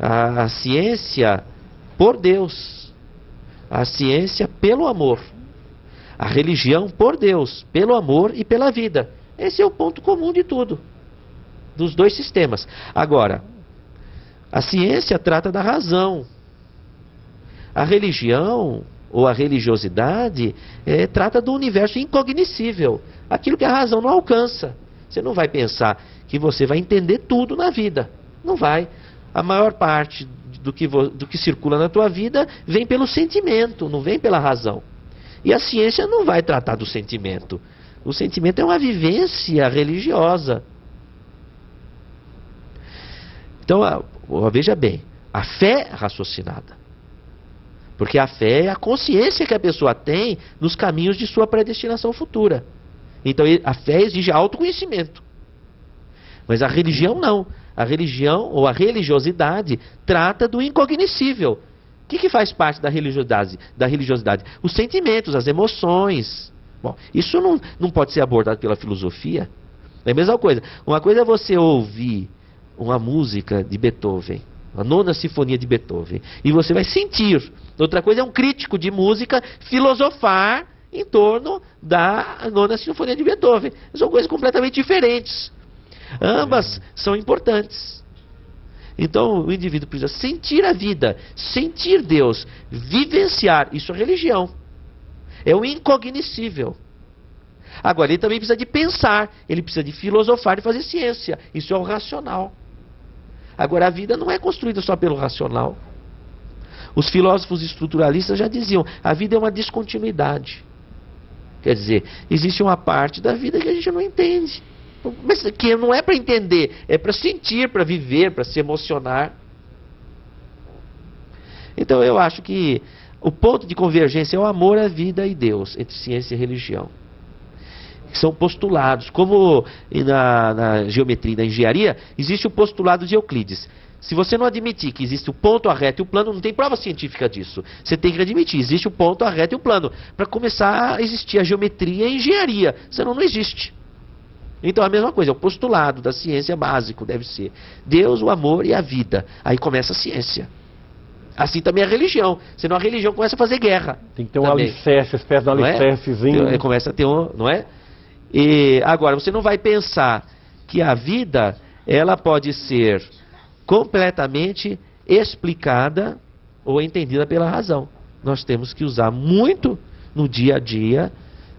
A, a ciência por Deus. A ciência pelo amor. A religião por Deus, pelo amor e pela vida. Esse é o ponto comum de tudo. Dos dois sistemas. Agora, a ciência trata da razão. A religião... ou a religiosidade, é, trata do universo incognoscível, aquilo que a razão não alcança. Você não vai pensar que você vai entender tudo na vida, não vai. A maior parte do que, vo, do que circula na tua vida vem pelo sentimento, não vem pela razão. E a ciência não vai tratar do sentimento. O sentimento é uma vivência religiosa. Então, a, a, veja bem, a fé raciocinada. Porque a fé é a consciência que a pessoa tem nos caminhos de sua predestinação futura. Então a fé exige autoconhecimento. Mas a religião não. A religião ou a religiosidade trata do incognoscível. O que, que faz parte da religiosidade, da religiosidade? Os sentimentos, as emoções. Bom, isso não, não pode ser abordado pela filosofia. É a mesma coisa. Uma coisa é você ouvir uma música de Beethoven. A nona sinfonia de Beethoven. E você vai sentir. Outra coisa é um crítico de música filosofar em torno da nona sinfonia de Beethoven. São coisas completamente diferentes. Ambas são importantes. Então o indivíduo precisa sentir a vida, sentir Deus, vivenciar. Isso é religião. É o incognoscível. Agora ele também precisa de pensar. Ele precisa de filosofar, de fazer ciência. Isso é o racional. Agora, a vida não é construída só pelo racional. Os filósofos estruturalistas já diziam, a vida é uma descontinuidade. Quer dizer, existe uma parte da vida que a gente não entende. Mas que não é para entender, é para sentir, para viver, para se emocionar. Então eu acho que o ponto de convergência é o amor à vida e Deus, entre ciência e religião. Que são postulados, como na, na geometria e na engenharia, existe o postulado de Euclides. Se você não admitir que existe o ponto, a reta e o plano, não tem prova científica disso. Você tem que admitir, existe o ponto, a reta e o plano, para começar a existir a geometria e a engenharia, senão não existe. Então a mesma coisa, o postulado da ciência básico deve ser Deus, o amor e a vida. Aí começa a ciência. Assim também a religião, senão a religião começa a fazer guerra. Tem que ter um também. alicerce, espécie de alicercezinho. É? Começa a ter um, não é? E agora, você não vai pensar que a vida, ela pode ser completamente explicada ou entendida pela razão. Nós temos que usar muito no dia a dia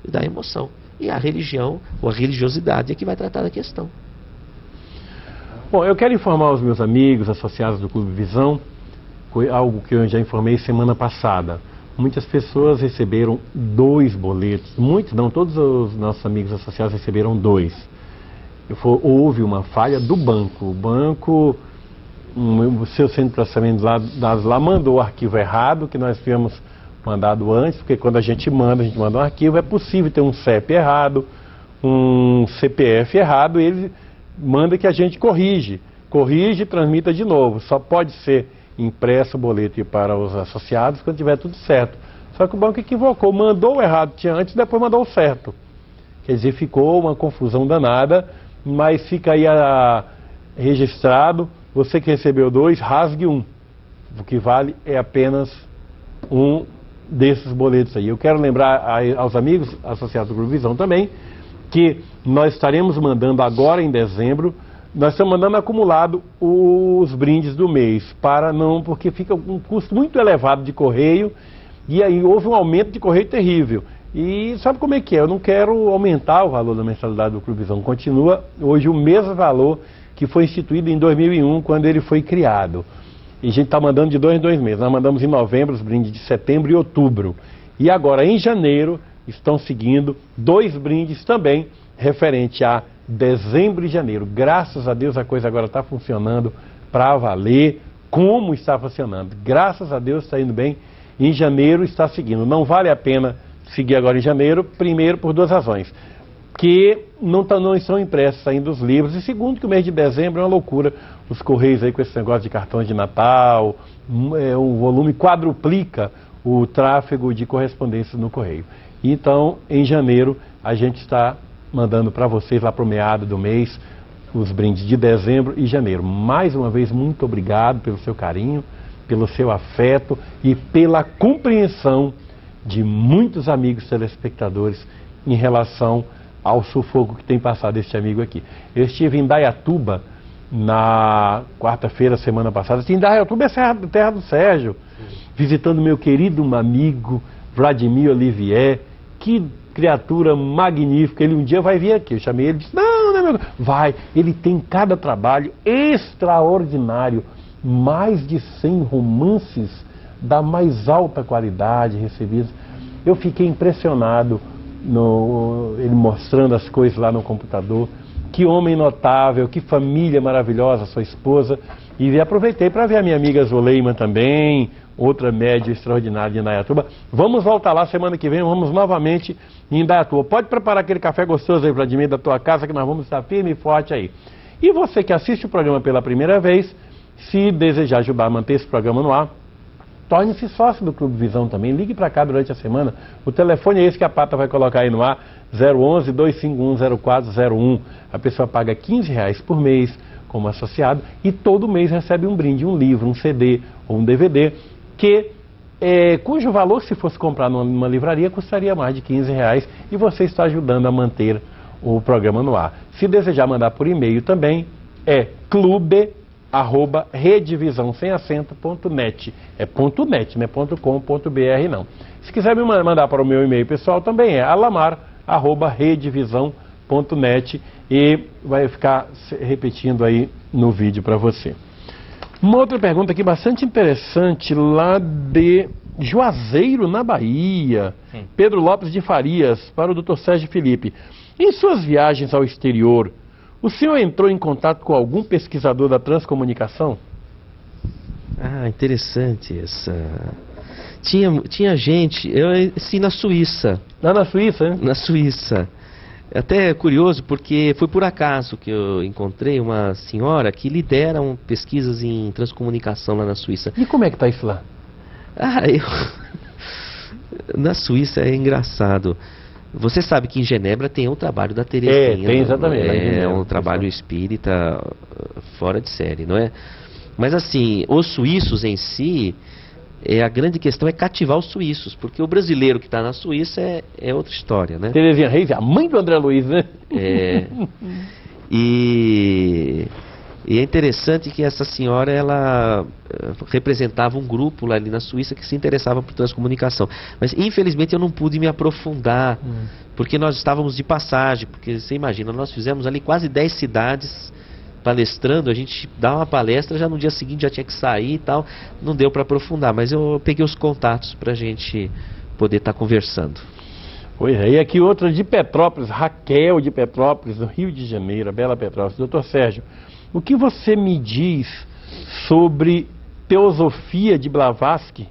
da emoção. E a religião ou a religiosidade é que vai tratar da questão. Bom, eu quero informar os meus amigos, associados do Clube Visão, algo que eu já informei semana passada. Muitas pessoas receberam dois boletos, muitos não, todos os nossos amigos associados receberam dois. Houve uma falha do banco, o banco, o seu centro de processamento de dados lá mandou o arquivo errado, que nós tínhamos mandado antes, porque quando a gente manda, a gente manda um arquivo, é possível ter um C E P errado, um C P F errado, ele manda que a gente corrige, corrige e transmita de novo, só pode ser impressa o boleto para os associados quando tiver tudo certo. Só que o banco equivocou, mandou o errado tinha antes, depois mandou o certo. Quer dizer, ficou uma confusão danada, mas fica aí a, registrado, você que recebeu dois, rasgue um. O que vale é apenas um desses boletos aí. Eu quero lembrar a, aos amigos associados do Clube Visão também, que nós estaremos mandando agora em dezembro, nós estamos mandando acumulado os brindes do mês, para não, porque fica um custo muito elevado de correio, e aí houve um aumento de correio terrível. E sabe como é que é? Eu não quero aumentar o valor da mensalidade do Clube Visão. Continua hoje o mesmo valor que foi instituído em dois mil e um, quando ele foi criado. E a gente está mandando de dois em dois meses. Nós mandamos em novembro os brindes de setembro e outubro. E agora, em janeiro, estão seguindo dois brindes também referente a dezembro e janeiro. Graças a Deus a coisa agora está funcionando para valer, como está funcionando. Graças a Deus está indo bem. Em janeiro está seguindo. Não vale a pena seguir agora em janeiro, primeiro por duas razões. Que não, tá, não estão impressos ainda os livros. E segundo, que o mês de dezembro é uma loucura. Os Correios aí com esse negócio de cartões de Natal, é, o volume quadruplica o tráfego de correspondências no Correio. Então, em janeiro, a gente está mandando para vocês, lá para o meado do mês, os brindes de dezembro e janeiro. Mais uma vez, muito obrigado pelo seu carinho, pelo seu afeto e pela compreensão de muitos amigos telespectadores em relação ao sufoco que tem passado este amigo aqui. Eu estive em Indaiatuba na quarta-feira, semana passada. Indaiatuba é a terra do Sérgio, visitando meu querido amigo Vladimir Olivier. Que criatura magnífica! Ele um dia vai vir aqui. Eu chamei ele e disse: não, não, não, vai. Ele tem cada trabalho extraordinário, mais de cem romances da mais alta qualidade recebidos. Eu fiquei impressionado. No, ele mostrando as coisas lá no computador. Que homem notável, que família maravilhosa, sua esposa. E aproveitei para ver a minha amiga Zuleima também, outra média extraordinária de Indaiatuba. Vamos voltar lá semana que vem, vamos novamente em Indaiatuba. Pode preparar aquele café gostoso aí, Vladimir, da tua casa, que nós vamos estar firme e forte aí. E você que assiste o programa pela primeira vez, se desejar ajudar a manter esse programa no ar, torne-se sócio do Clube Visão também. Ligue para cá durante a semana. O telefone é esse que a Pata vai colocar aí no ar, zero onze, dois cinco um, zero quatro zero um. A pessoa paga quinze reais por mês como associado e todo mês recebe um brinde, um livro, um C D ou um D V D, que, é, cujo valor, se fosse comprar numa, numa livraria, custaria mais de quinze reais, e você está ajudando a manter o programa no ar. Se desejar mandar por e-mail também, é clube... arroba redivisão sem acento, ponto net. É ponto net, não é ponto com, ponto br, não. Se quiser me mandar para o meu e-mail pessoal, também é alamar, arroba redivisão, ponto net. E vai ficar repetindo aí no vídeo para você. Uma outra pergunta aqui bastante interessante, lá de Juazeiro, na Bahia. Sim. Pedro Lopes de Farias, para o doutor Sérgio Felipe. Em suas viagens ao exterior, o senhor entrou em contato com algum pesquisador da transcomunicação? Ah, interessante essa... Tinha, tinha gente, eu sim, na Suíça. Lá na Suíça, né? Na Suíça. Até é curioso, porque foi por acaso que eu encontrei uma senhora que lidera um, pesquisas em transcomunicação lá na Suíça. E como é que está isso lá? Ah, eu... Na Suíça é engraçado... Você sabe que em Genebra tem o trabalho da Terezinha. É, tem, exatamente. É, é um trabalho espírita fora de série, não é? Mas assim, os suíços em si, é, a grande questão é cativar os suíços, porque o brasileiro que está na Suíça é, é outra história, né? Terezinha Reis é a mãe do André Luiz, né? É. E... E é interessante que essa senhora, ela representava um grupo lá ali na Suíça que se interessava por transcomunicação. Mas, infelizmente, eu não pude me aprofundar, hum. porque nós estávamos de passagem. Porque, você imagina, nós fizemos ali quase dez cidades palestrando. A gente dá uma palestra, já no dia seguinte já tinha que sair e tal. Não deu para aprofundar, mas eu peguei os contatos para a gente poder estar conversando. Pois é, e aqui outra de Petrópolis, Raquel de Petrópolis, do Rio de Janeiro, a bela Petrópolis. Doutor Sérgio, o que você me diz sobre teosofia de Blavatsky?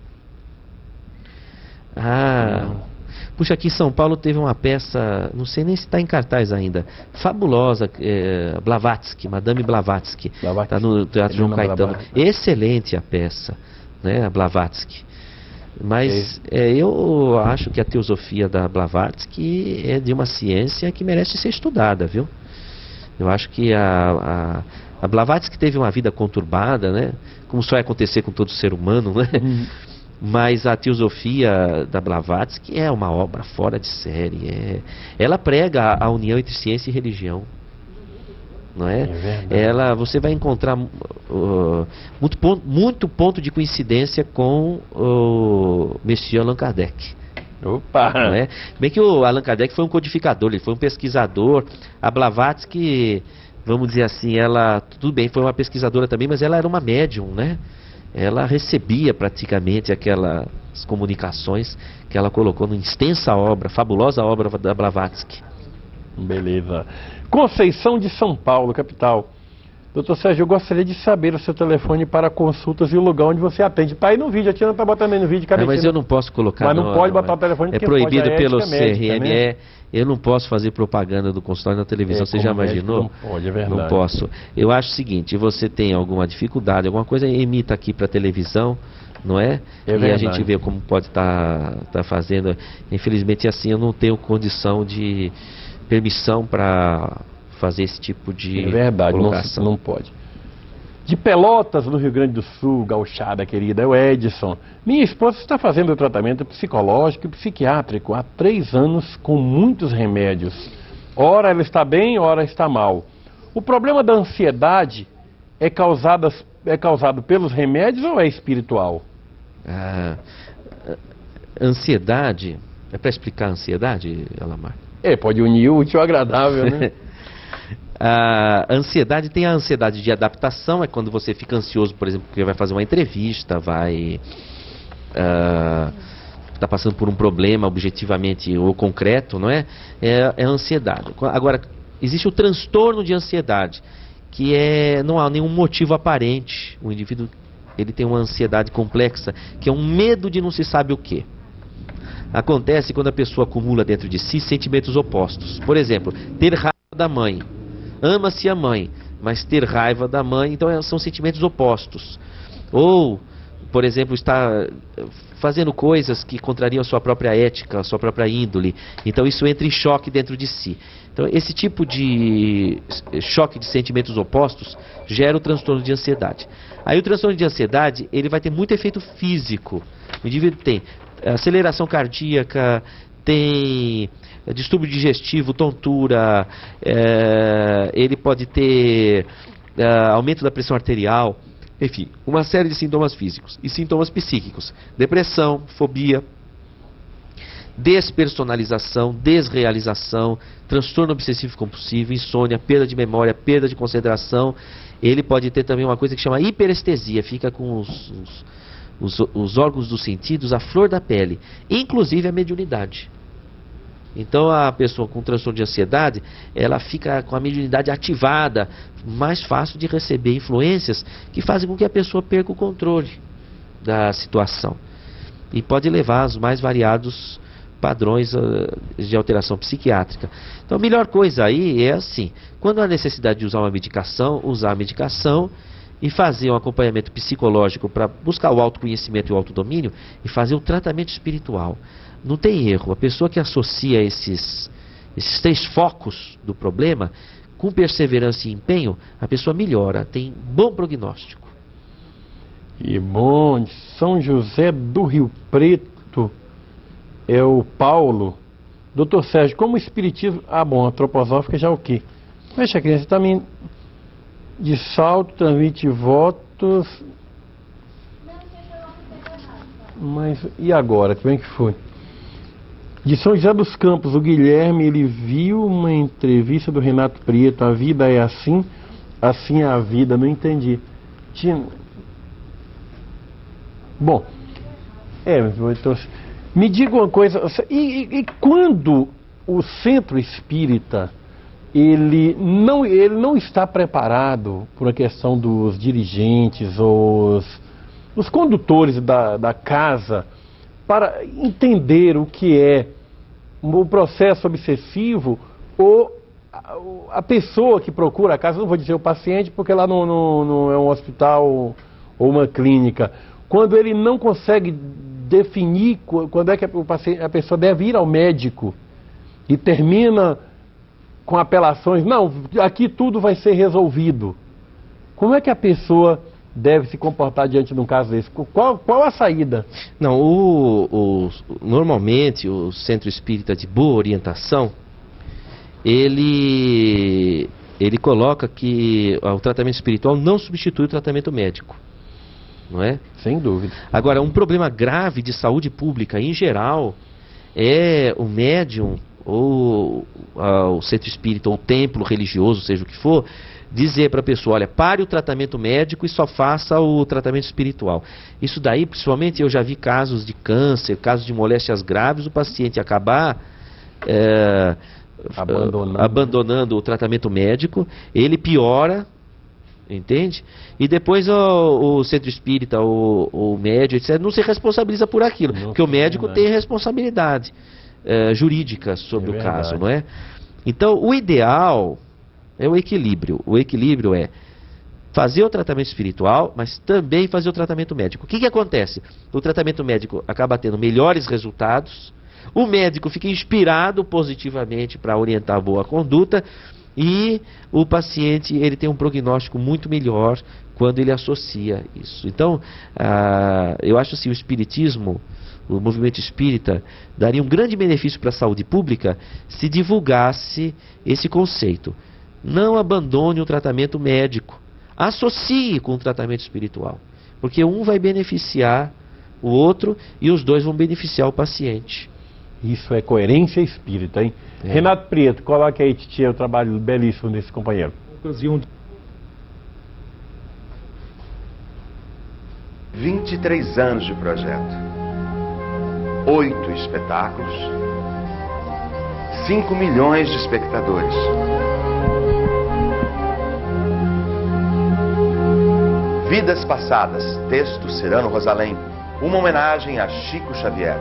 Ah, Puxa, aqui em São Paulo teve uma peça, não sei nem se está em cartaz ainda, fabulosa, é, Blavatsky, Madame Blavatsky, está no Teatro João Caetano. Blavatsky. Excelente a peça, né, a Blavatsky. Mas é, eu acho que a teosofia da Blavatsky é de uma ciência que merece ser estudada, viu? Eu acho que a, a, a Blavatsky teve uma vida conturbada, né? Como só ia acontecer com todo ser humano, né? Uhum. Mas a teosofia da Blavatsky é uma obra fora de série. É... Ela prega a, a união entre ciência e religião. Não é? É ela, você vai encontrar uh, muito, ponto, muito ponto de coincidência com o uh, Monsieur Allan Kardec. Opa! Não é? Bem que o Allan Kardec foi um codificador, ele foi um pesquisador. A Blavatsky, vamos dizer assim, ela, tudo bem, foi uma pesquisadora também, mas ela era uma médium, né? Ela recebia praticamente aquelas comunicações que ela colocou numa extensa obra, fabulosa obra da Blavatsky. Beleza. Conceição de São Paulo, capital. Doutor Sérgio, eu gostaria de saber o seu telefone para consultas e o lugar onde você atende. Está aí no vídeo, atirando para botar também no vídeo. Não, mas eu não posso colocar. Mas não, não pode não, botar não, o telefone. É proibido pode, pelo C R M E. É, eu não posso fazer propaganda do consultório na televisão, é, você já imaginou? Não pode, é verdade. Não posso. Eu acho o seguinte, você tem alguma dificuldade, alguma coisa, emita aqui para a televisão. Não é? É verdade. E a gente vê como pode estar tá, tá fazendo. Infelizmente, assim, eu não tenho condição de... permissão para fazer esse tipo de é verdade, colocação. Não, não pode. De Pelotas, no Rio Grande do Sul, gauchada querida, é o Edson. Minha esposa está fazendo tratamento psicológico e psiquiátrico há três anos com muitos remédios. Ora ela está bem, ora está mal. O problema da ansiedade é, causada, é causado pelos remédios ou é espiritual? Ah, ansiedade, é para explicar a ansiedade, Alamar? É, pode unir o útil ao agradável, né? A ansiedade tem a ansiedade de adaptação, é quando você fica ansioso, por exemplo, porque vai fazer uma entrevista, vai... Uh, tá passando por um problema objetivamente ou concreto, não é? É, é a ansiedade. Agora, existe o transtorno de ansiedade, que é... não há nenhum motivo aparente. O indivíduo, ele tem uma ansiedade complexa, que é um medo de não se sabe o quê. Acontece quando a pessoa acumula dentro de si sentimentos opostos. Por exemplo, ter raiva da mãe. Ama-se a mãe, mas ter raiva da mãe, então são sentimentos opostos. Ou, por exemplo, está fazendo coisas que contrariam a sua própria ética, a sua própria índole. Então isso entra em choque dentro de si. Então esse tipo de choque de sentimentos opostos gera o transtorno de ansiedade. Aí o transtorno de ansiedade, ele vai ter muito efeito físico. O indivíduo tem... aceleração cardíaca, tem distúrbio digestivo, tontura, é, ele pode ter é, aumento da pressão arterial, enfim, uma série de sintomas físicos e sintomas psíquicos, depressão, fobia, despersonalização, desrealização, transtorno obsessivo compulsivo, insônia, perda de memória, perda de concentração. Ele pode ter também uma coisa que chama hiperestesia, fica com os... os Os, os órgãos dos sentidos, a flor da pele, inclusive a mediunidade. Então a pessoa com transtorno de ansiedade, ela fica com a mediunidade ativada, mais fácil de receber influências que fazem com que a pessoa perca o controle da situação. E pode levar aos mais variados padrões uh, de alteração psiquiátrica. Então a melhor coisa aí é assim, quando há necessidade de usar uma medicação, usar a medicação... e fazer um acompanhamento psicológico para buscar o autoconhecimento e o autodomínio, e fazer um tratamento espiritual. Não tem erro. A pessoa que associa esses, esses três focos do problema, com perseverança e empenho, a pessoa melhora, tem bom prognóstico. E bom, de São José do Rio Preto, é o Paulo. Doutor Sérgio, como o espiritismo... Ah, bom, antroposófica já o quê? Deixa a criança também... De salto, transmite votos. Mas e agora? Como é que foi? De São José dos Campos, o Guilherme, ele viu uma entrevista do Renato Prieto. A vida é assim, assim é a vida. Não entendi. Tinha... Bom, é, então, me diga uma coisa. E, e, e quando o Centro Espírita... Ele não, ele não está preparado por a questão dos dirigentes ou os, os condutores da, da casa para entender o que é o processo obsessivo ou a pessoa que procura a casa, não vou dizer o paciente, porque lá não, não, não é um hospital ou uma clínica, quando ele não consegue definir quando é que o paciente, a pessoa deve ir ao médico e termina com apelações, não, aqui tudo vai ser resolvido. Como é que a pessoa deve se comportar diante de um caso desse? Qual, qual a saída? Não, o, o, normalmente o centro espírita de boa orientação, ele, ele coloca que o tratamento espiritual não substitui o tratamento médico. Não é? Sem dúvida. Agora, um problema grave de saúde pública em geral é o médium ou uh, o centro espírita ou o templo religioso, seja o que for, dizer para a pessoa, olha, pare o tratamento médico e só faça o tratamento espiritual. Isso daí, principalmente, eu já vi casos de câncer, casos de moléstias graves, o paciente acabar é, abandonando. abandonando o tratamento médico, ele piora, entende? E depois o, o centro espírita, o, o médico, etcétera, não se responsabiliza por aquilo, não, porque o médico não. tem responsabilidade é, jurídica sobre é o verdade. caso, não é? Então, o ideal é o equilíbrio. O equilíbrio é fazer o tratamento espiritual, mas também fazer o tratamento médico. O que que acontece? O tratamento médico acaba tendo melhores resultados, o médico fica inspirado positivamente para orientar a boa conduta, e o paciente ele tem um prognóstico muito melhor quando ele associa isso. Então, ah, eu acho assim, o espiritismo, o movimento espírita, daria um grande benefício para a saúde pública se divulgasse esse conceito. Não abandone o tratamento médico, associe com o tratamento espiritual, porque um vai beneficiar o outro e os dois vão beneficiar o paciente. Isso é coerência espírita, hein? É. Renato Prieto, coloque aí, titia, o trabalho belíssimo desse companheiro. vinte e três anos de projeto, oito espetáculos, cinco milhões de espectadores. Vidas passadas, texto Cirano Rosalém, uma homenagem a Chico Xavier.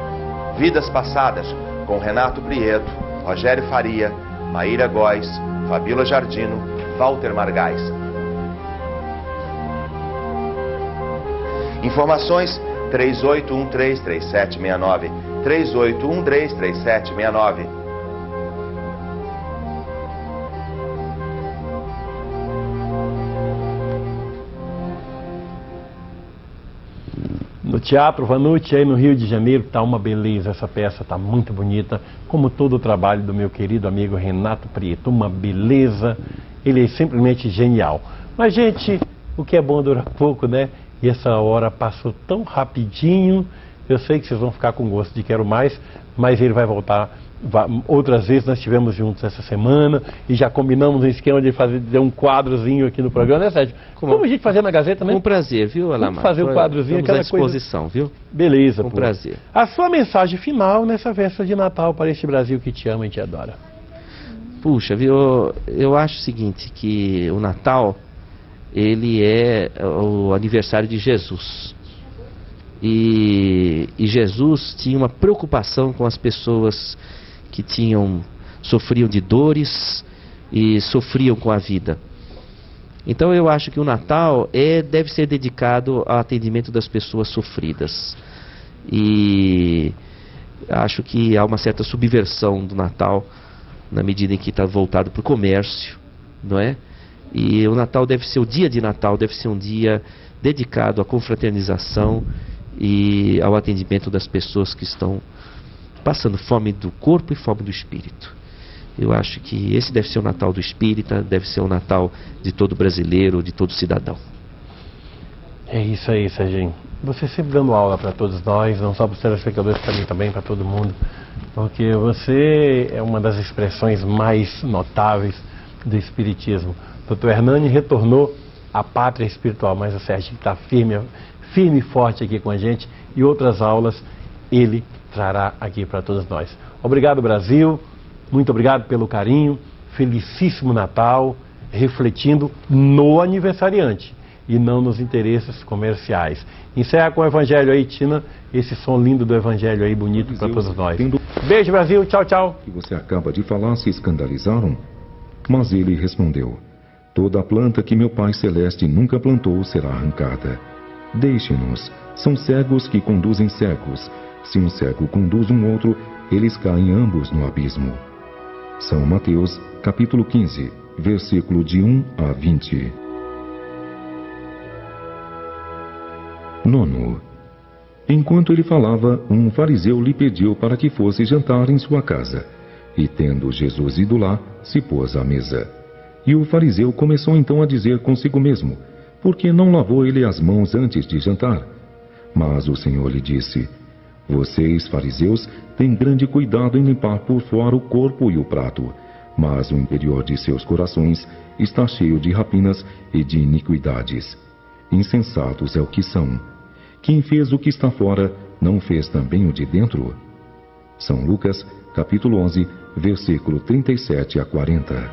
Vidas passadas, com Renato Prieto, Rogério Faria, Maíra Góes, Fabíola Jardino, Walter Margais. Informações três oito um três, três sete seis nove, três oito um três, três sete seis nove. No Teatro Vanucci, aí no Rio de Janeiro, tá uma beleza, essa peça tá muito bonita, como todo o trabalho do meu querido amigo Renato Prieto, uma beleza, ele é simplesmente genial. Mas, gente, o que é bom dura pouco, né? E essa hora passou tão rapidinho, eu sei que vocês vão ficar com gosto de quero mais, mas ele vai voltar outras vezes, nós estivemos juntos essa semana e já combinamos um esquema de fazer de um quadrozinho aqui no programa, né, Sérgio? Como, Como a gente fazia na Gazeta também? Um prazer, viu, Alamar? Fazer um quadrozinho, aquela disposição, coisa... viu? Beleza, Um pô. prazer. A sua mensagem final nessa festa de Natal para este Brasil que te ama e te adora. Puxa, viu? Eu acho o seguinte, que o Natal, ele é o aniversário de Jesus. E, e Jesus tinha uma preocupação com as pessoas que tinham, sofriam de dores e sofriam com a vida. Então eu acho que o Natal é, deve ser dedicado ao atendimento das pessoas sofridas. E acho que há uma certa subversão do Natal na medida em que está voltado para o comércio, não é? E o Natal deve ser, o dia de Natal deve ser um dia dedicado à confraternização e ao atendimento das pessoas que estão passando fome do corpo e fome do espírito. Eu acho que esse deve ser o Natal do espírita, deve ser o Natal de todo brasileiro, de todo cidadão. É isso aí, Serginho. Você sempre dando aula para todos nós, não só para os telespectadores, para mim também, para todo mundo, porque você é uma das expressões mais notáveis do espiritismo. doutor Hernani retornou à pátria espiritual, mas o Sérgio está firme, firme e forte aqui com a gente, e outras aulas ele trará aqui para todos nós. Obrigado, Brasil, muito obrigado pelo carinho, felicíssimo Natal, refletindo no aniversariante e não nos interesses comerciais. Encerra com o Evangelho aí, Tina, esse som lindo do Evangelho aí, bonito para todos nós. Beijo, Brasil. Tchau, tchau. O que você acaba de falar se escandalizaram? Mas ele respondeu: toda planta que meu Pai Celeste nunca plantou será arrancada. Deixe-nos. São cegos que conduzem cegos. Se um cego conduz um outro, eles caem ambos no abismo. São Mateus, capítulo quinze, versículo de um a vinte. Nono. Enquanto ele falava, um fariseu lhe pediu para que fosse jantar em sua casa. E tendo Jesus ido lá, se pôs à mesa. E o fariseu começou então a dizer consigo mesmo: por que não lavou ele as mãos antes de jantar? Mas o Senhor lhe disse: vocês, fariseus, têm grande cuidado em limpar por fora o corpo e o prato, mas o interior de seus corações está cheio de rapinas e de iniquidades. Insensatos é o que são. Quem fez o que está fora, não fez também o de dentro? São Lucas, capítulo onze, versículo trinta e sete a quarenta.